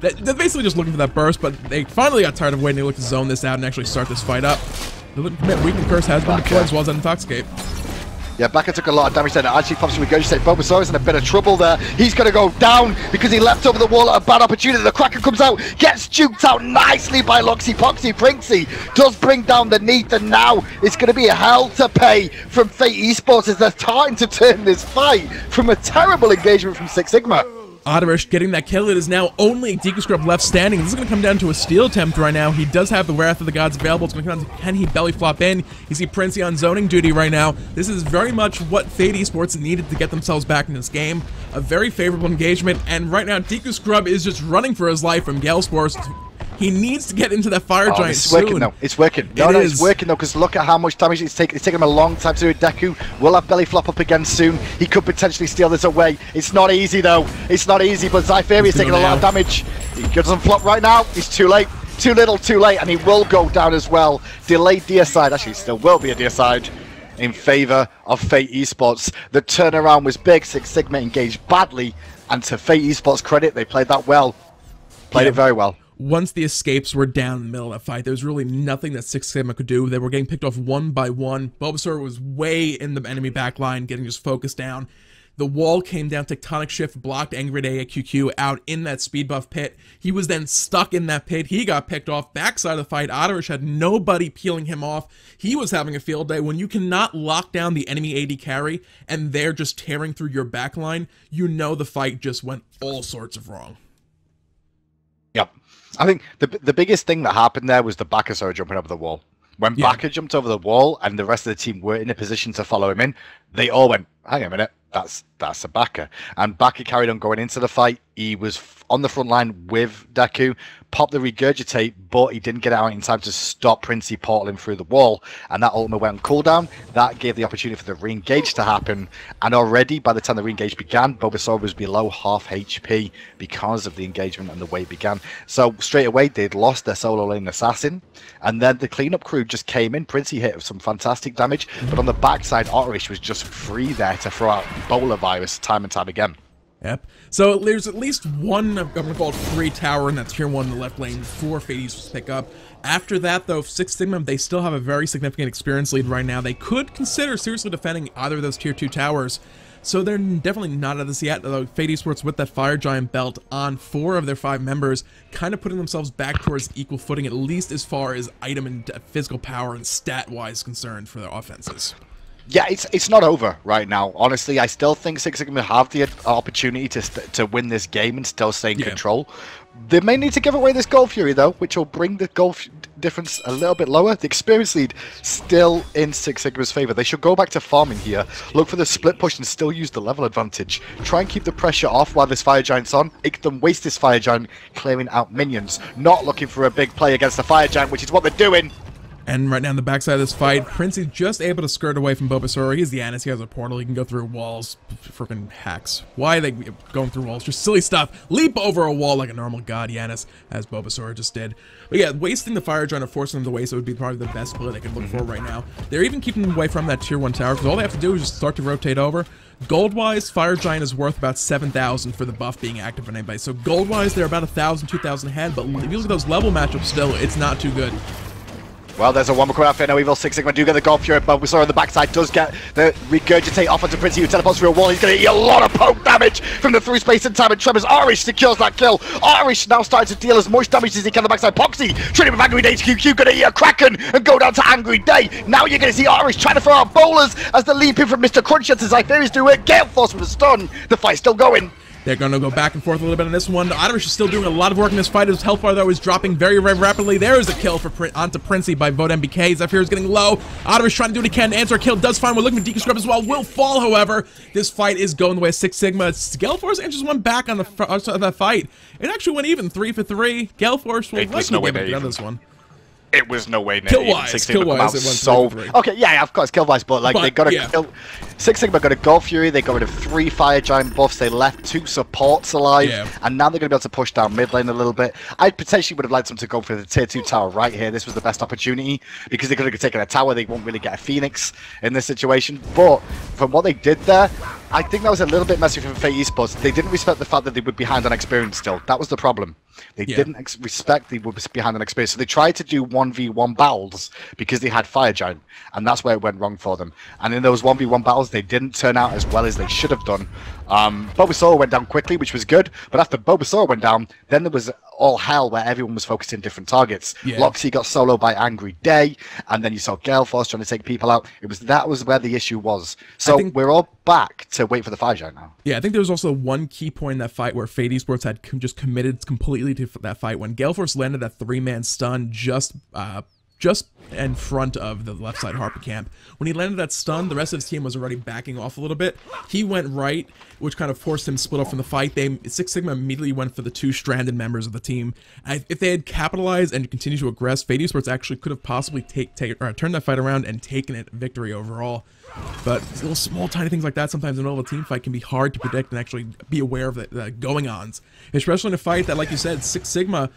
that, they're basically just looking for that burst, but they finally got tired of waiting. They look to zone this out and actually start this fight up. The Weakening Curse has been deployed as well as that Intoxicate. Yeah, Bacchus took a lot of damage there. Actually, pops with Regurgitate. Bobasara's in a bit of trouble there. He's going to go down because he left over the wall at a bad opportunity. The Kraken comes out, gets juked out nicely by Loxy Poxy. Princey does bring down the Neith, and now it's going to be a hell to pay from Fate Esports as they're starting to turn this fight from a terrible engagement from Six Sigma. Otterish getting that kill. It is now only Deku Scrub left standing. This is going to come down to a steal attempt right now. He does have the Wrath of the Gods available. It's going to come down to, can he belly flop in? You see Princey on zoning duty right now. This is very much what Fate Esports needed to get themselves back in this game. A very favorable engagement, and right now Deku Scrub is just running for his life from Galeforce. He needs to get into that Fire Giant. Oh, it's soon. Working though. It's working. No, it no, is. It's working though, because look at how much damage it's taken. It's taken him a long time to do it. Deku will have Belly Flop up again soon. He could potentially steal this away. It's not easy though. It's not easy, but Zytheria is taking a lot of damage. He doesn't flop right now. He's too late. Too little, too late, and he will go down as well. Delayed deicide. Actually, still will be a deicide in favor of Fate Esports. The turnaround was big. Six Sigma engaged badly, and to Fate Esports' credit, they played that well. Played yeah. it very well. Once the escapes were down in the middle of that fight, there was really nothing that Six Sigma could do. They were getting picked off one by one. Bulbasaur was way in the enemy back line, getting his focus down. The wall came down, Tectonic Shift blocked Angry Day at Q Q out in that speed buff pit. He was then stuck in that pit. He got picked off. Backside of the fight, Otterish had nobody peeling him off. He was having a field day. When you cannot lock down the enemy A D carry and they're just tearing through your back line, you know the fight just went all sorts of wrong. Yep. I think the the biggest thing that happened there was the Bakasura jumping over the wall. When yeah. Baka jumped over the wall and the rest of the team were in a position to follow him in, they all went, hang on a minute, that's that's a Baka. And Baka carried on going into the fight. He was on the front line with Deku, popped the Regurgitate, but he didn't get out in time to stop Princey portaling through the wall. And that ultimate went on cooldown. That gave the opportunity for the re-engage to happen. And already, by the time the re-engage began, Bobasara was below half H P because of the engagement and the way it began. So straight away, they'd lost their solo lane assassin. And then the cleanup crew just came in. Princey hit some fantastic damage. But on the backside, Otterish was just free there to throw out Ebola virus time and time again. Yep. So there's at least one, I'm going to call it free tower, and that's tier one in the left lane for Fate Esports to pick up. After that, though, Six Sigma, they still have a very significant experience lead right now. They could consider seriously defending either of those tier two towers. So they're definitely not out of this yet, although Fate Esports with that Fire Giant belt on four of their five members, kind of putting themselves back towards equal footing, at least as far as item and physical power and stat-wise concerned for their offenses. Yeah, it's it's not over right now. Honestly, I still think Six Sigma have the opportunity to st to win this game and still stay in yeah. control. They may need to give away this Gold Fury though, which will bring the gold difference a little bit lower. The experience lead still in Six Sigma's favor. They should go back to farming here, look for the split push and still use the level advantage. Try and keep the pressure off while this Fire Giant's on. Make them waste this Fire Giant clearing out minions. Not looking for a big play against the Fire Giant, which is what they're doing. And right now in the backside of this fight, Princey's just able to skirt away from Bobasara. He's the Yanis, he has a portal, he can go through walls. Freaking hacks. Why are they going through walls? Just silly stuff. Leap over a wall like a normal god, Yanis, as Bobasara just did. But yeah, wasting the Fire Giant or forcing them to waste it would be probably the best play they could look for right now. They're even keeping them away from that tier one tower, because all they have to do is just start to rotate over. Gold-wise, Fire Giant is worth about seven thousand for the buff being active on anybody. So gold-wise, they're about one thousand, two thousand ahead, but if you look at those level matchups still, it's not too good. Well, there's a one coming out, Fear No Evil. Six Sigma do get the Gold Fury, but we saw on the backside does get the Regurgitate off onto Princey, who teleports through a wall. He's going to eat a lot of poke damage from the through space in time, and Tremors Otterish secures that kill. Otterish now starts to deal as much damage as he can on the backside. Poxy, trading with Angry Day's Q Q, going to eat a Kraken and go down to Angry Day. Now you're going to see Otterish trying to throw out bowlers as the leap in from Mr Crunchy to Zytheria do it. Galeforce with a stun. The fight's still going. They're going to go back and forth a little bit on this one. Otterish is still doing a lot of work in this fight. His health bar, though, is dropping very, very rapidly. There is a kill for Prin onto Princey by Vote M B K. Zephyr is getting low. Otterish trying to do what he can. Answer a kill does fine. We're looking for Deku Scrub as well. Will fall, however. This fight is going the way of Six Sigma. Galeforce answers one back on the front of that fight. It actually went even three for three. Galeforce will likely no win on this one. It was no way near. Kill-wise, Six Sigma kill-wise, it went so three three. Okay, yeah, of course, kill-wise, but like but, they got a yeah. kill. Six Sigma got a Gold Fury. They got rid of three Fire Giant buffs. They left two supports alive, yeah. and now they're going to be able to push down mid lane a little bit. I potentially would have liked them to go for the tier two tower right here. This was the best opportunity because they could have taken a tower. They won't really get a Phoenix in this situation. But from what they did there, I think that was a little bit messy from Fate Esports. They didn't respect the fact that they were behind on experience still. That was the problem. They yeah. didn't ex respect they were behind on experience. So they tried to do one v one battles because they had Fire Giant, and that's where it went wrong for them. And in those one v one battles, they didn't turn out as well as they should have done. Um, Bobasara went down quickly, which was good, but after Bobasara went down, then there was all hell where everyone was focusing different targets. Yeah. Loxy got solo by Angry Day, and then you saw Galeforce trying to take people out. It was That was where the issue was. So think, we're all back to wait for the Fire Giant now. Yeah, I think there was also one key point in that fight where Fate Esports had com just committed completely to that fight when Galeforce landed that three-man stun just... Uh, just in front of the left side Harpy camp. When he landed that stun, the rest of his team was already backing off a little bit. He went right, which kind of forced him to split off from the fight. They Six Sigma immediately went for the two stranded members of the team. I, if they had capitalized and continued to aggress, Fate Esports actually could have possibly take, take, or turned that fight around and taken it victory overall. But little small tiny things like that sometimes in a middle of a team fight can be hard to predict and actually be aware of the, the going-ons. Especially in a fight that, like you said, Six Sigma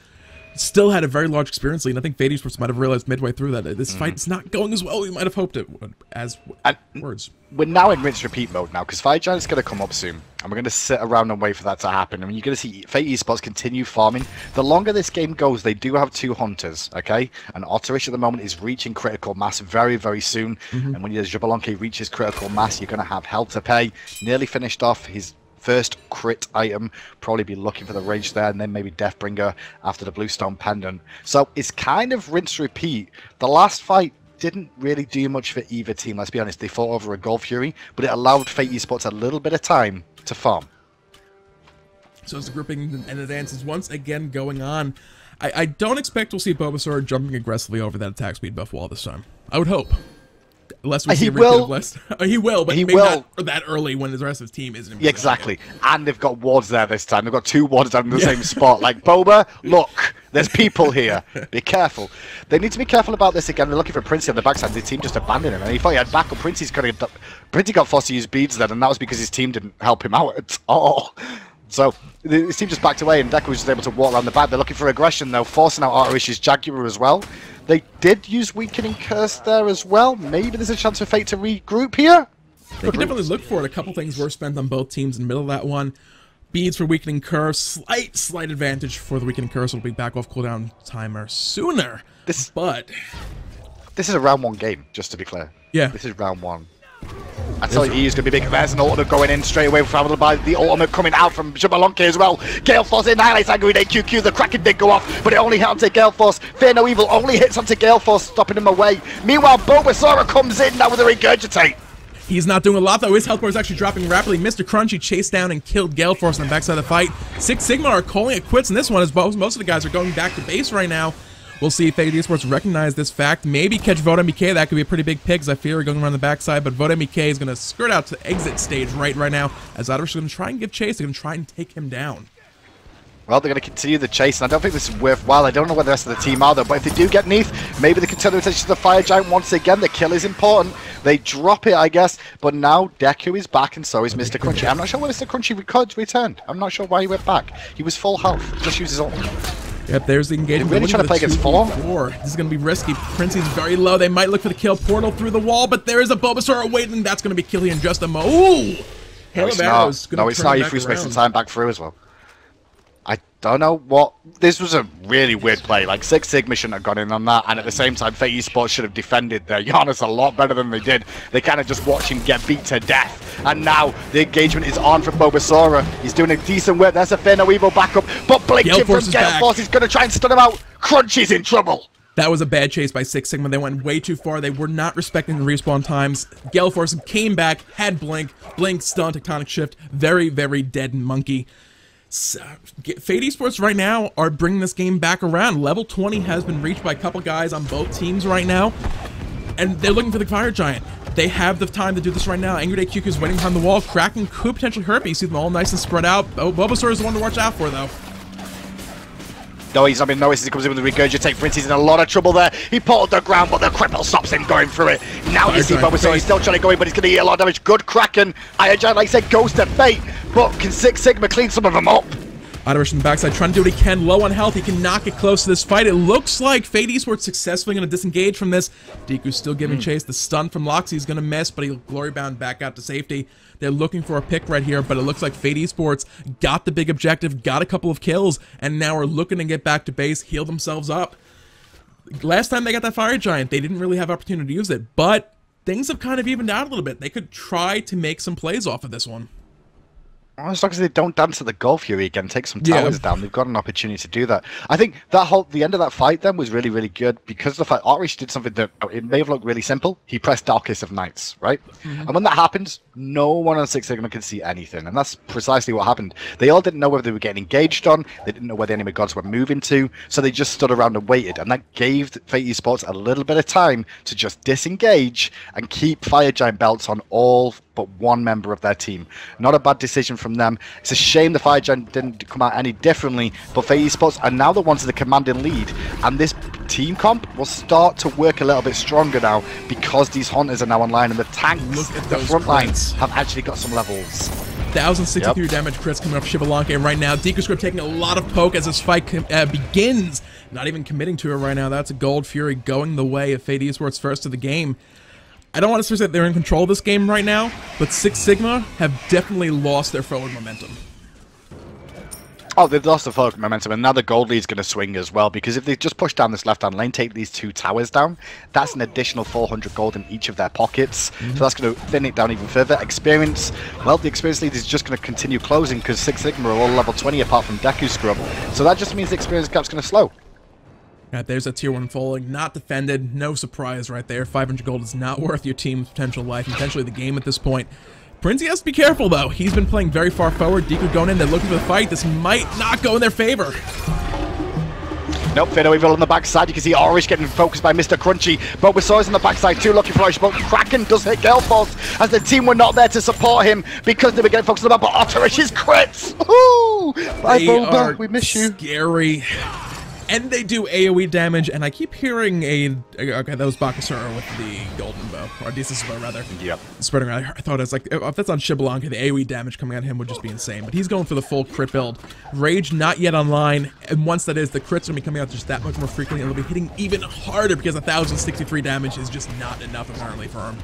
still had a very large experience lead, and I think Fate Esports might have realized midway through that this mm. fight is not going as well as we might have hoped it would, as and words. We're now in rinse repeat mode now, because Fire Giant's going to come up soon, and we're going to sit around and wait for that to happen. I mean, you're going to see Fate Esports continue farming. The longer this game goes, they do have two Hunters, okay? And Otterish at the moment is reaching critical mass very, very soon, mm-hmm. and when your Xbalanque reaches critical mass, you're going to have hell to pay. Nearly finished off his first crit item, probably be looking for the rage there, and then maybe Deathbringer after the Bluestone Pendant. So it's kind of rinse repeat. The last fight didn't really do much for either team, let's be honest. They fought over a Gold Fury, but it allowed Fate Esports a little bit of time to farm. So it's the grouping and the dances once again going on. I, I don't expect we'll see Bobasara jumping aggressively over that attack speed buff wall this time. I would hope. Unless we see he will. Less. He will, but he maybe will. Not that early when the rest of his team isn't. Yeah, exactly, and they've got wards there this time. They've got two wards down in the yeah. same spot. Like Boba, look, there's people here. Be careful. They need to be careful about this again. They're looking for Princey on the backside. The team just abandoned him, and he thought he had backup. Princey's got to, Princey got forced to use beads then, and that was because his team didn't help him out at all. So his team just backed away, and Deku was just able to walk around the back. They're looking for aggression though, forcing out Otterish's Jaguar as well. They did use Weakening Curse there as well. Maybe there's a chance for Fate to regroup here. They can definitely look for it. A couple things were spent on both teams in the middle of that one. Beads for Weakening Curse. Slight, slight advantage for the Weakening Curse. It'll be back off cooldown timer sooner. This, but... This is a round one game, just to be clear. Yeah. This is round one. I tell you, he's going to be big. There's an ultimate going in straight away. Followed by the ultimate coming out from Xbalanque as well. Galeforce annihilates Angry Day Q Q. The Kraken did go off, but it only hit onto Galeforce. Fear No Evil only hits onto Galeforce, stopping him away. Meanwhile, Bobasara comes in now with a Regurgitate. He's not doing a lot, though. His health bar is actually dropping rapidly. Mister Crunchy chased down and killed Galeforce on the backside of the fight. Six Sigma are calling it quits in this one, as most of the guys are going back to base right now. We'll see if Fate Esports recognize this fact. Maybe catch VoteMK. That could be a pretty big pick. Zytheria going around the backside, but VoteMK is going to skirt out to the exit stage right right now, as Otterish is going to try and give chase. They're going to try and take him down. Well, they're going to continue the chase, and I don't think this is worthwhile. I don't know where the rest of the team are, though, but if they do get Neith, maybe they can turn their attention to the Fire Giant once again. The kill is important. They drop it, I guess, but now Deku is back, and so is Mister Crunchy. I'm not sure where Mister Crunchy returned. I'm not sure why he went back. He was full health. Just use his ult. Yep, there's the engagement. Really trying to play against four. four. This is going to be risky. Princey's very low. They might look for the kill. Portal through the wall, but there is a Bulbasaur waiting. That's going to be kill here in just a mo. Ooh! No, it's not. No, it's not. You free space and time back through as well. I don't know what... This was a really weird play. Like, Six Sigma shouldn't have gone in on that, and at the same time, Fate Esports should have defended their Giannis a lot better than they did. They kind of just watched him get beat to death. And now the engagement is on for Bobasara. He's doing a decent work. There's a Fear No Evil backup, but Blink from Galeforce is going to try and stun him out. Crunchy's in trouble. That was a bad chase by Six Sigma. They went way too far. They were not respecting the respawn times. Galeforce came back, had Blink. Blink, stun, Tectonic Shift. Very, very dead monkey. So, Fate Esports right now are bringing this game back around. Level twenty has been reached by a couple guys on both teams right now. And they're looking for the Fire Giant. They have the time to do this right now. Angry Day Q Q is waiting behind the wall. Kraken could potentially hurt, but you see them all nice and spread out. Oh, Bulbasaur is the one to watch out for, though. No, he's not been noticed. He comes in with the Regurgitate. Princey's in a lot of trouble there. He portaled the ground, but the cripple stops him going through it. Now you see Bulbasaur. He's still trying to go in, but he's going to eat a lot of damage. Good Kraken. Iron Giant, like I said, goes to Fate, but can Six Sigma clean some of them up? Otterish from the backside, trying to do what he can, low on health. He can not get close to this fight. It looks like Fate Esports successfully going to disengage from this. Deku's still giving mm. chase. The stun from Loxy is going to miss, but he'll glory bound back out to safety. They're looking for a pick right here, but it looks like Fate Esports got the big objective, got a couple of kills, and now are looking to get back to base, heal themselves up. Last time they got that Fire Giant, they didn't really have opportunity to use it, but things have kind of evened out a little bit. They could try to make some plays off of this one. As long as they don't dance at the Gold Fury again, take some towers yeah. down, they've got an opportunity to do that. I think that whole the end of that fight then was really, really good because the fight Otterish did something that it may have looked really simple. He pressed Darkest of Nights, right? Mm-hmm. And when that happens, no one on Six Sigma can see anything, and that's precisely what happened. They all didn't know whether they were getting engaged on, they didn't know where the enemy gods were moving to, so they just stood around and waited, and that gave Fate Esports a little bit of time to just disengage and keep Fire Giant belts on all but one member of their team. Not a bad decision from them. It's a shame the Fire Giant didn't come out any differently, but Fate Esports are now the ones in the commanding lead, and this team comp will start to work a little bit stronger now because these Hunters are now online, and the tanks, the front lines, have actually got some levels. one thousand sixty-three yep. damage crits coming up Xbalanque right now. DekuScript taking a lot of poke as this fight uh, begins. Not even committing to it right now. That's a Gold Fury going the way of Fate Esports first to the game. I don't want to say that they're in control of this game right now, but Six Sigma have definitely lost their forward momentum. Oh, they've lost the forward momentum, and now the gold lead's going to swing as well, because if they just push down this left-hand lane, take these two towers down, that's an additional four hundred gold in each of their pockets, mm-hmm. so that's going to thin it down even further. Experience, well, the experience lead is just going to continue closing, because Six Sigma are all level twenty apart from Deku Scrub, so that just means the experience gap's going to slow. Right, there's a tier one falling, not defended, no surprise right there. five hundred gold is not worth your team's potential life, potentially the game at this point. Princey has to be careful though, he's been playing very far forward. Deku going in, they're looking for the fight, this might not go in their favor. Nope, Fear No Evil on the backside. You can see Otterish getting focused by Mister Crunchy. Bulbasaur's on the backside too, looking for Otterish, but Kraken does hit Galeforce as the team were not there to support him because they were getting focused on the map, but Otterish's crits! Woohoo! Bye, Bulba, we miss you. Scary. And they do AoE damage, and I keep hearing a... Okay, that was Bakasura with the golden bow, or Desus bow, rather. Yep. Spreading around. I thought it was like, if that's on Xbalanque, the AoE damage coming at him would just be insane. But he's going for the full crit build. Rage not yet online, and once that is, the crits will be coming out just that much more frequently, and they'll be hitting even harder because one thousand sixty-three damage is just not enough, apparently, for him.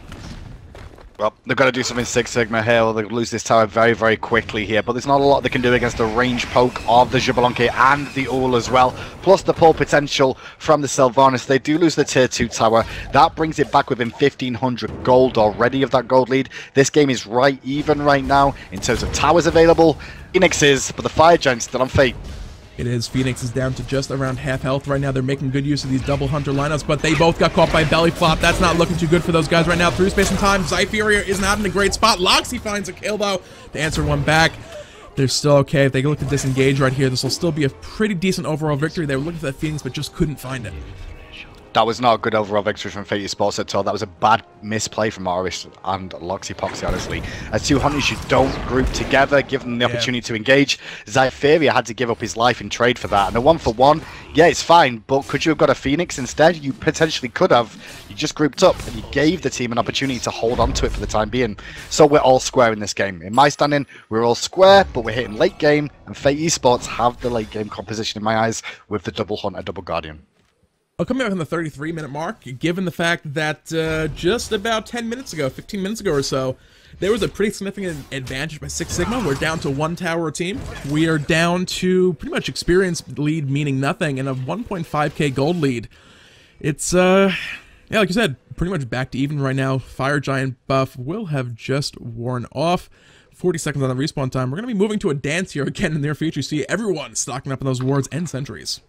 Well, they've got to do something Six Sigma here, or they lose this tower very, very quickly here. But there's not a lot they can do against the range poke of the Xbalanque and the Ul as well, plus the pull potential from the Sylvanus. They do lose the tier two tower. That brings it back within fifteen hundred gold already of that gold lead. This game is right even right now in terms of towers available. Phoenix is, but the Fire Giant's still on Fate. It is. Phoenix is down to just around half health right now. They're making good use of these double hunter lineups, but they both got caught by Belly Flop. That's not looking too good for those guys right now. Through space and time, Zytheria is not in a great spot. Loxy finds a kill though to answer one back. They're still okay. If they look to disengage right here, this will still be a pretty decent overall victory. They were looking for that Phoenix, but just couldn't find it. That was not a good overall victory from Fate Esports at all. That was a bad misplay from Otterish and Loxy Poxy, honestly. As two hunters you don't group together, give them the yeah. opportunity to engage. Zytheria had to give up his life in trade for that. And a one for one, yeah, it's fine, but could you have got a Phoenix instead? You potentially could have. You just grouped up and you gave the team an opportunity to hold on to it for the time being. So we're all square in this game. In my standing, we're all square, but we're hitting late game, and Fate Esports have the late game composition in my eyes with the double hunter, double guardian. Well, coming up on the thirty-three minute mark, given the fact that uh, just about ten minutes ago, fifteen minutes ago or so, there was a pretty significant advantage by Six Sigma. We're down to one tower team. We are down to pretty much experience lead meaning nothing and a one point five K gold lead. It's, uh, yeah, like you said, pretty much back to even right now. Fire Giant buff will have just worn off. forty seconds on the respawn time. We're going to be moving to a dance here again in the near future. You see everyone stocking up on those wards and sentries.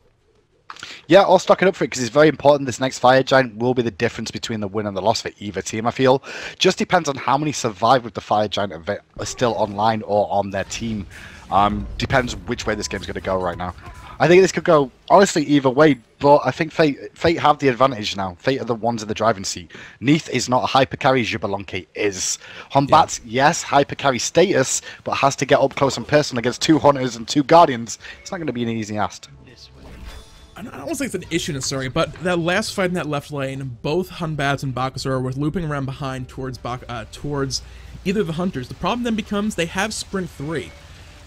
Yeah, I'll stock it up for it because it's very important. This next Fire Giant will be the difference between the win and the loss for either team, I feel. Just depends on how many survive with the Fire Giant are still online or on their team. Um, depends which way this game's going to go right now. I think this could go, honestly, either way, but I think Fate, Fate have the advantage now. Fate are the ones in the driving seat. Neith is not a hyper carry, Xbalanque is. Hun Batz, yeah. yes, hyper carry status, but has to get up close and personal against two Hunters and two Guardians. It's not going to be an easy ask. I don't want to say it's an issue necessarily, but that last fight in that left lane, both Hun Batz and Bakasura were looping around behind towards Bak uh, towards either of the Hunters. The problem then becomes they have Sprint three.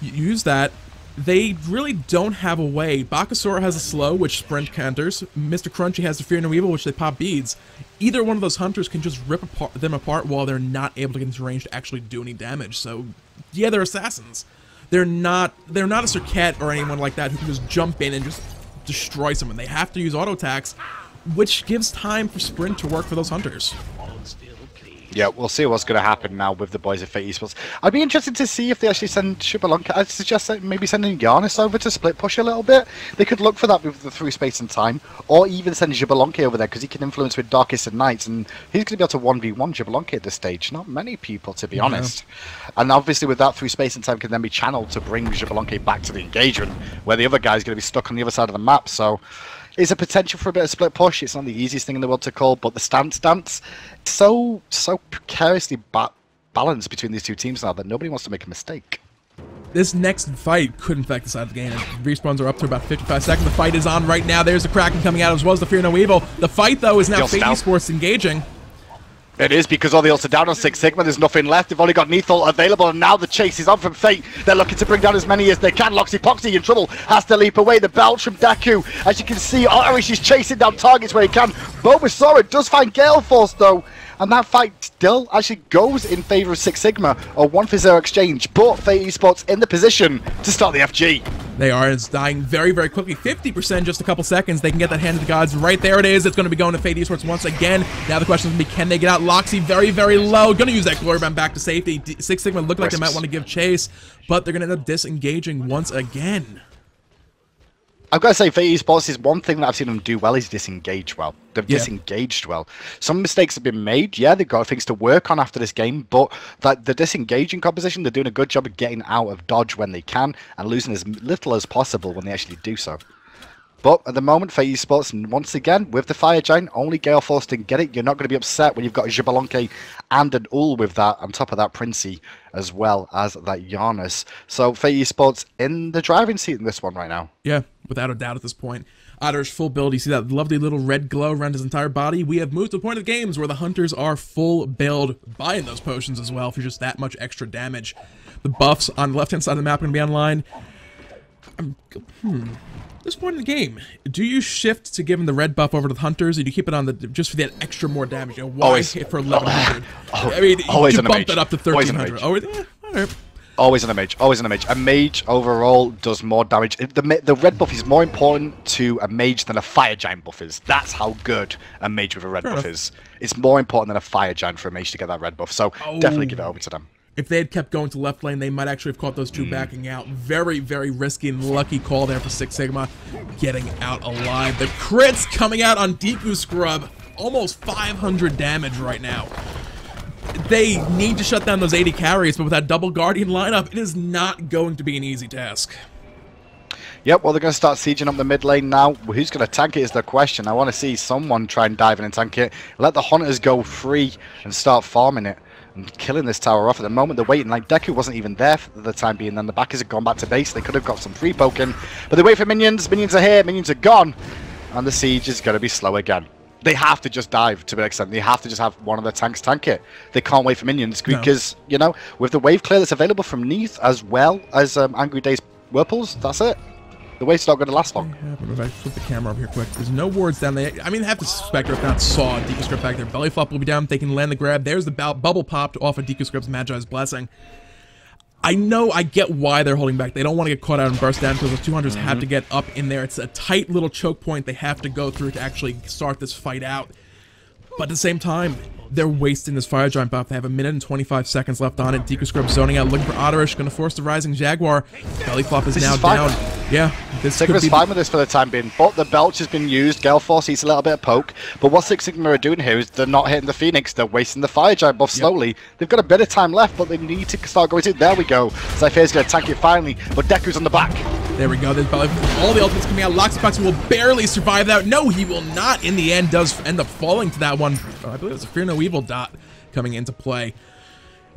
You use that, they really don't have a way. Bakasura has a slow, which Sprint counters. Mister Crunchy has the Fear No Evil, which they pop Beads. Either one of those Hunters can just rip apart them apart while they're not able to get into range to actually do any damage. So, yeah, they're assassins. They're not, they're not a Sirket or anyone like that who can just jump in and just destroy someone. They have to use auto attacks, which gives time for Sprint to work for those Hunters. Yeah, we'll see what's going to happen now with the boys of Fate Esports. I'd be interested to see if they actually send Xbalanque. I'd suggest that maybe sending Giannis over to split push a little bit. They could look for that with the through space and time, or even send Xbalanque over there because he can influence with Darkest of Nights, and he's going to be able to one v one Xbalanque at this stage. Not many people, to be yeah. honest. And obviously with that, through space and time can then be channeled to bring Xbalanque back to the engagement, where the other guy's going to be stuck on the other side of the map, so is a potential for a bit of split push. It's not the easiest thing in the world to call, but the stance dance is so, so precariously ba balanced between these two teams now that nobody wants to make a mistake. This next fight could, in fact, decide the game. Respawns are up to about fifty-five seconds. The fight is on right now. There's the Kraken coming out as well as the Fear No Evil. The fight, though, is now Fate Esports engaging. It is, because all the ults are down on Six Sigma. There's nothing left. They've only got Neith ult available, and now the chase is on from Fate. They're looking to bring down as many as they can. Loxy Poxy in trouble, has to leap away. The belt from Deku. As you can see, Otterish is chasing down targets where he can. Bobasara does find Galeforce, though, and that fight still actually goes in favor of Six Sigma, a one for zero exchange, but Fate Esports in the position to start the F G. They are, it's dying very, very quickly. fifty percent, just a couple seconds. They can get that Hand of the Gods right there. It is. It's going to be going to Fate Esports once again. Now the question is going to be, can they get out? Loxy very, very low. Going to use that Glory Bound back to safety. Six Sigma look like they might want to give chase, but they're going to end up disengaging once again. I've got to say, Fate Esports is one thing that I've seen them do well is disengage well. They've yeah. disengaged well. Some mistakes have been made. Yeah, they've got things to work on after this game, but that the disengaging composition, they're doing a good job of getting out of dodge when they can and losing as little as possible when they actually do so. But at the moment, Fate Esports, once again, with the Fire Giant, only Galeforce didn't get it. You're not going to be upset when you've got a Xbalanque and an Ul with that, on top of that Princey, as well as that Giannis. So Fate Esports in the driving seat in this one right now. Yeah, without a doubt at this point. Otterish full build. You see that lovely little red glow around his entire body. We have moved to the point of the games where the Hunters are full build, buying those potions as well for just that much extra damage. The buffs on the left-hand side of the map are going to be online. I'm, hmm... this point in the game, do you shift to give him the red buff over to the hunters, and you keep it on the just for that extra more damage? You know, why always for eleven hundred? Oh, I mean, always you bump that up to thirteen hundred. Always in a mage. Always, eh, all right. Always in a mage. Always in a mage. A mage overall does more damage. The the red buff is more important to a mage than a fire giant buff is. That's how good a mage with a red Fair buff enough. is. It's more important than a fire giant for a mage to get that red buff. So oh. definitely give it over to them. If they had kept going to left lane, they might actually have caught those two mm. backing out. Very, very risky and lucky call there for Six Sigma. Getting out alive. The crits coming out on Deku Scrub. Almost five hundred damage right now. They need to shut down those eighty carries, but with that double Guardian lineup, it is not going to be an easy task. Yep, well, they're going to start sieging up the mid lane now. Who's going to tank it is the question. I want to see someone try and dive in and tank it. Let the Hunters go free and start farming it. Killing this tower off at the moment. They're waiting. Like, Deku wasn't even there for the time being. Then the backers have gone back to base. They could have got some free poking, but they wait for minions. Minions are here. Minions are gone, and the siege is going to be slow again. They have to just dive to an extent. They have to just have one of their tanks tank it. They can't wait for minions because no. you know, with the wave clear that's available from Neith as well as um, Angry Day's Whirlpools, that's it. The wave's not going to last long. Yeah, but if I flip the camera up here quick, there's no wards down there. I mean, I have to suspect, or if not saw, Deku Script back there. Belly Flop will be down. They can land the grab. There's the bubble popped off of Deku Script's Magi's Blessing. I know, I get why they're holding back. They don't want to get caught out and burst down because the two hundreds mm-hmm. have to get up in there. It's a tight little choke point they have to go through to actually start this fight out. But at the same time, they're wasting this Fire Giant buff. They have a minute and twenty-five seconds left on it. Deku Scrub zoning out, looking for Otterish, going to force the Rising Jaguar. Belly Flop is this now is down. Yeah, this Six Sigma's fine with this for the time being, but the Belch has been used. Galeforce eats a little bit of poke, but what Six Sigma are doing here is they're not hitting the Phoenix. They're wasting the Fire Giant buff slowly. Yep. They've got a bit of time left, but they need to start going to. There we go. Zytheria's going to tank it finally, but Deku's on the back. There we go. There's Belly. All the ultimates coming out. Loxy Poxy will barely survive that. No, he will not. In the end, does end up falling to that one. Oh, I believe it was a Fear No Evil dot coming into play.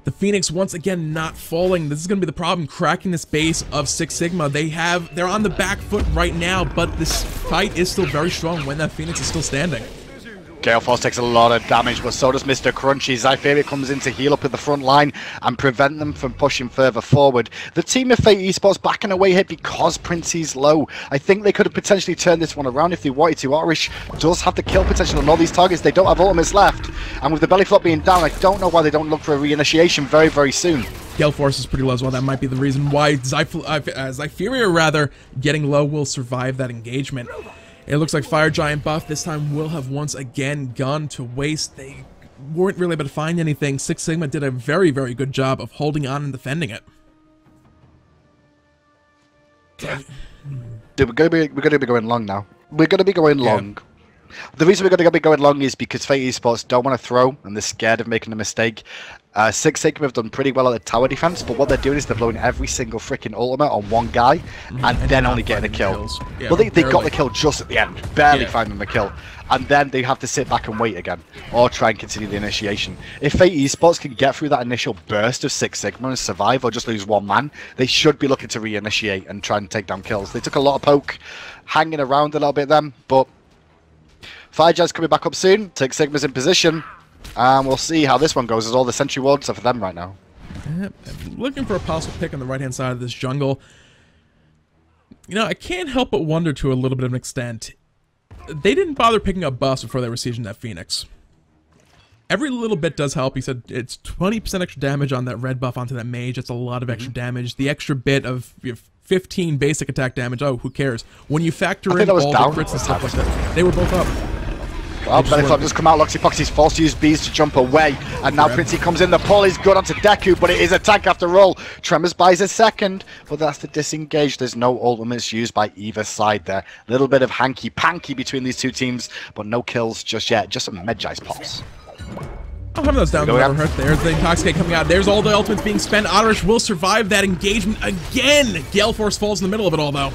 The Phoenix once again not falling. This is going to be the problem. Cracking this base of Six Sigma. They have. They're on the back foot right now, but this fight is still very strong when that Phoenix is still standing. Galeforce takes a lot of damage, but so does Mister Crunchy. Zytheria comes in to heal up at the front line and prevent them from pushing further forward. The team of Fate Esports backing away here because Princey's low. I think they could have potentially turned this one around if they wanted to. Otterish does have the kill potential on all these targets. They don't have ultimates left. And with the Belly Flop being down, I don't know why they don't look for a reinitiation very, very soon. Galeforce is pretty low as well. That might be the reason why Zytheria, rather, getting low will survive that engagement. It looks like Fire Giant buff this time will have once again gone to waste. They weren't really able to find anything. Six Sigma did a very, very good job of holding on and defending it. Dude, we're gonna be we're gonna be going long now. We're gonna be going yeah. long. The reason we're going to be going long is because Fate Esports don't want to throw, and they're scared of making a mistake. Uh, Six Sigma have done pretty well at the tower defense, but what they're doing is they're blowing every single freaking ultimate on one guy, and, and then only getting a kill. Yeah, well, they, they got the kill just at the end, barely yeah. finding the kill, and then they have to sit back and wait again, or try and continue the initiation. If Fate Esports can get through that initial burst of Six Sigma and survive, or just lose one man, they should be looking to reinitiate and try and take down kills. They took a lot of poke, hanging around a little bit then, but Fire Giant's coming back up soon. Six Sigma's in position. And we'll see how this one goes, as all the sentry wards are for them right now. Looking for a possible pick on the right-hand side of this jungle. You know, I can't help but wonder to a little bit of an extent. They didn't bother picking up buffs before they were sieging that Phoenix. Every little bit does help. He said it's twenty percent extra damage on that red buff onto that mage. That's a lot of extra mm-hmm. damage. The extra bit of... You know, fifteen basic attack damage. Oh, who cares? When you factor in all the crits and stuff like that, they were both up. Well, Belly Flop does come out. Loxy Poxy's forced to use Beads to jump away, and now Princey comes in. The pull is good onto Deku, but it is a tank after all. Tremors buys a second, but that's the disengage. There's no ultimates used by either side there. A little bit of hanky-panky between these two teams, but no kills just yet. Just some Medjai's pops. I'll have those down there. There's the Intoxicate coming out. There's all the ultimates being spent. Otterish will survive that engagement again. Galeforce falls in the middle of it all, though.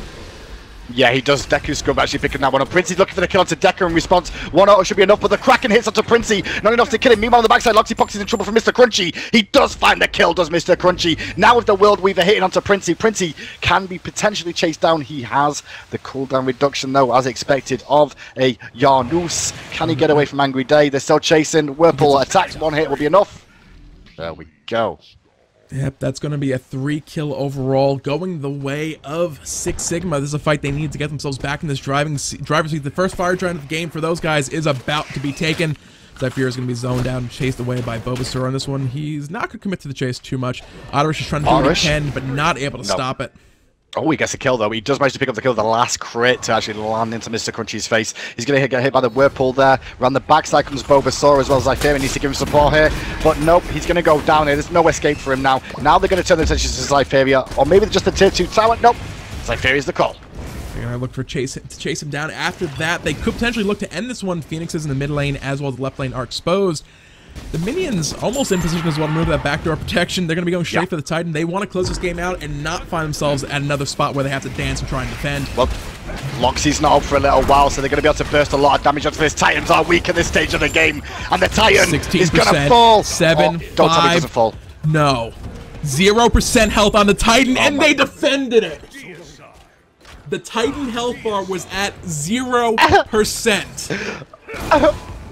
Yeah, he does. Deku Scrub actually picking that one up. Princey's looking for the kill onto Deku in response. One auto should be enough, but the Kraken hits onto Princey. Not enough to kill him. Meanwhile, on the backside, Loxy Poxy's in trouble from Mister Crunchy. He does find the kill, does Mister Crunchy. Now with the World Weaver hitting onto Princey, Princey can be potentially chased down. He has the cooldown reduction, though, as expected, of a Yarnoose. Can he get away from Angry Day? They're still chasing. Whirlpool attacks. One hit will be enough. There we go. Yep, that's going to be a three kill overall, going the way of Six Sigma. This is a fight they need to get themselves back in this driving se driver's seat. The first fire giant of the game for those guys is about to be taken. Zytheria is going to be zoned down and chased away by Bobasara on this one. He's not going to commit to the chase too much. Otterish is trying to do what he can, but not able to no. stop it. Oh, he gets a kill, though. He does manage to pick up the kill, the last crit to actually land into Mister Crunchy's face. He's going to get hit by the Whirlpool there. Around the backside comes Bobasara as well as Zytheria. Needs to give him support here. But nope, he's going to go down here. There's no escape for him now. Now they're going to turn their attention to Zytheria. Or maybe just the tier two tower. Nope. Zytheria's the call. They're going to look for chase, to chase him down. After that, they could potentially look to end this one. Phoenixes in the mid lane as well as the left lane are exposed. The minions almost in position as well to move that backdoor protection. They're going to be going straight yeah. for the Titan. They want to close this game out and not find themselves at another spot where they have to dance and try and defend. Well, Loxy's not up for a little while, so they're going to be able to burst a lot of damage onto this. Titans are weak at this stage of the game, and the Titan is going to fall. Seven, oh, don't five, tell me it doesn't fall. No. Zero percent health on the Titan, oh and they God. defended it. The Titan health bar was at zero percent.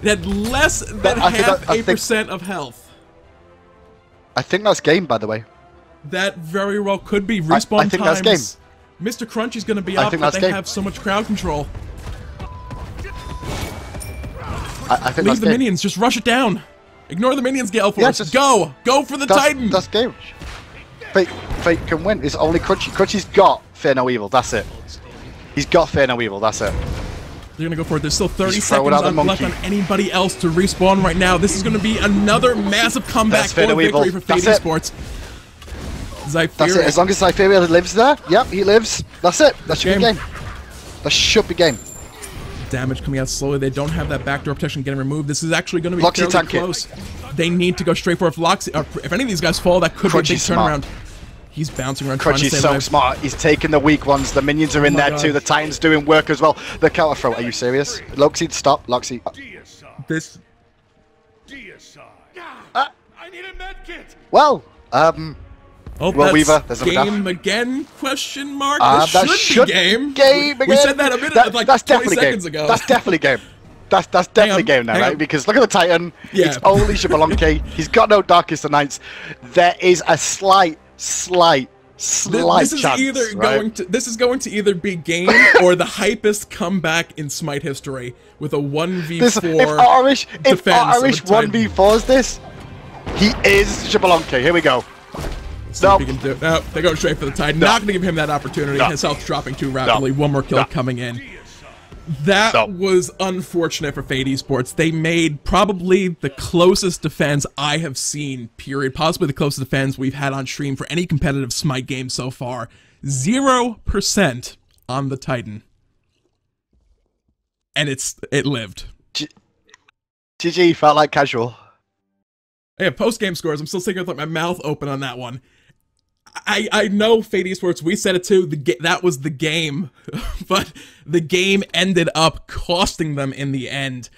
It had less than that, half a percent of health. I think that's game, by the way. That very well could be. Respawn I, I think times. That's game. Mister Crunchy's going to be up, but they game. have so much crowd control. I, I think Leave that's the game. minions. Just rush it down. Ignore the minions, Galeforce. Yeah, just, go. Go for the that's, Titan. That's game. Fate, Fate can win. It's only Crunchy. Crunchy's got Fear No Evil. That's it. He's got Fear No Evil. That's it. They're going to go for it. There's still thirty seconds on left on anybody else to respawn right now. This is going to be another massive comeback for victory evil. for Fate Esports. Zytheria. That's it. As long as Zytheria lives there, yep, he lives. That's it. That should game. be game. That should be game. Damage coming out slowly. They don't have that backdoor protection getting removed. This is actually going to be Loxy fairly close. It. They need to go straight for it. If, Loxy, if any of these guys fall, that could Crunchy be a big turnaround. Smart. He's bouncing around Crunchy's trying to stay so alive. smart. He's taking the weak ones. The minions are in oh there God. too. The Titan's doing work as well. The counter throw. Are you serious? Loxy, stop. Loxy. This. Uh, I need a med kit. Well, um. Oh, well, Weaver, there's game again? Question mark. Uh, that should, should be game. Game again. We said that a minute that, like that's definitely seconds game. ago. That's definitely game. That's that's definitely game now, right? Because look at the Titan. Yeah. It's only Xbalanque. He's got no Darkest of Nights. There is a slight. Slight, slight this is chance, either right? going to this is going to either be game or the hypest comeback in Smite history with a one v four. This, if Otterish, if Otterish one v fours this, he is Xbalanque. Here we go. No, nope. do, no, they go straight for the Tide. No. Not going to give him that opportunity. No. His health's dropping too rapidly. No. One more kill no. coming in. That no. was unfortunate for Fate Esports. They made probably the closest defense I have seen, period. Possibly the closest defense we've had on stream for any competitive Smite game so far. Zero percent on the Titan. And it's it lived. G G felt like casual. Yeah, post-game scores. I'm still sitting with like, my mouth open on that one. I, I know Fate Esports, we said it too, the that was the game, but the game ended up costing them in the end.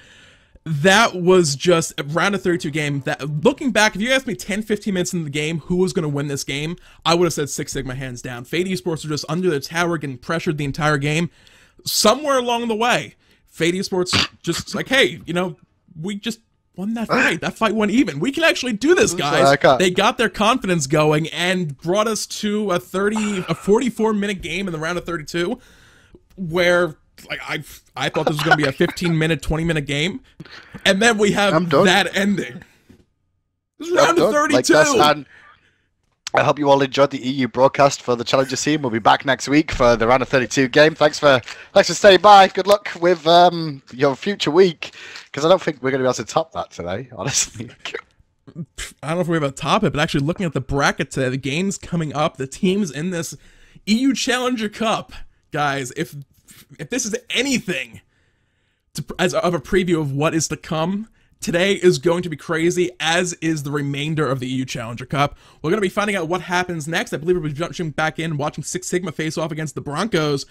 That was just a round of thirty-two game. That, looking back, if you asked me ten, fifteen minutes into the game who was going to win this game, I would have said Six Sigma hands down. Fate Esports were just under their tower, getting pressured the entire game. Somewhere along the way, Fate Esports just like, hey, you know, we just... won that fight. That fight went even. We can actually do this, guys. They got their confidence going and brought us to a thirty, a forty-four minute game in the round of thirty-two, where like I, I thought this was going to be a fifteen minute, twenty minute game, and then we have that ending. This is round of thirty-two. Like I hope you all enjoyed the E U broadcast for the Challenger scene. We'll be back next week for the round of thirty-two game. Thanks for thanks for staying by. Good luck with um, your future week, because I don't think we're going to be able to top that today, honestly. I don't know if we're going to top it, but actually looking at the bracket today, the games coming up, the teams in this E U Challenger Cup, guys, if if this is anything to, as of a preview of what is to come, today is going to be crazy, as is the remainder of the E U Challenger Cup. We're going to be finding out what happens next. I believe we'll be jumping back in, watching Six Sigma face off against the Broncos,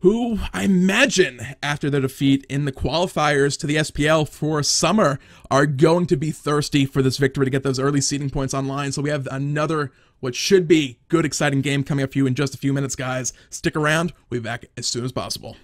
who I imagine, after their defeat in the qualifiers to the S P L for summer, are going to be thirsty for this victory to get those early seeding points online. So we have another, what should be, good, exciting game coming up for you in just a few minutes, guys. Stick around. We'll be back as soon as possible.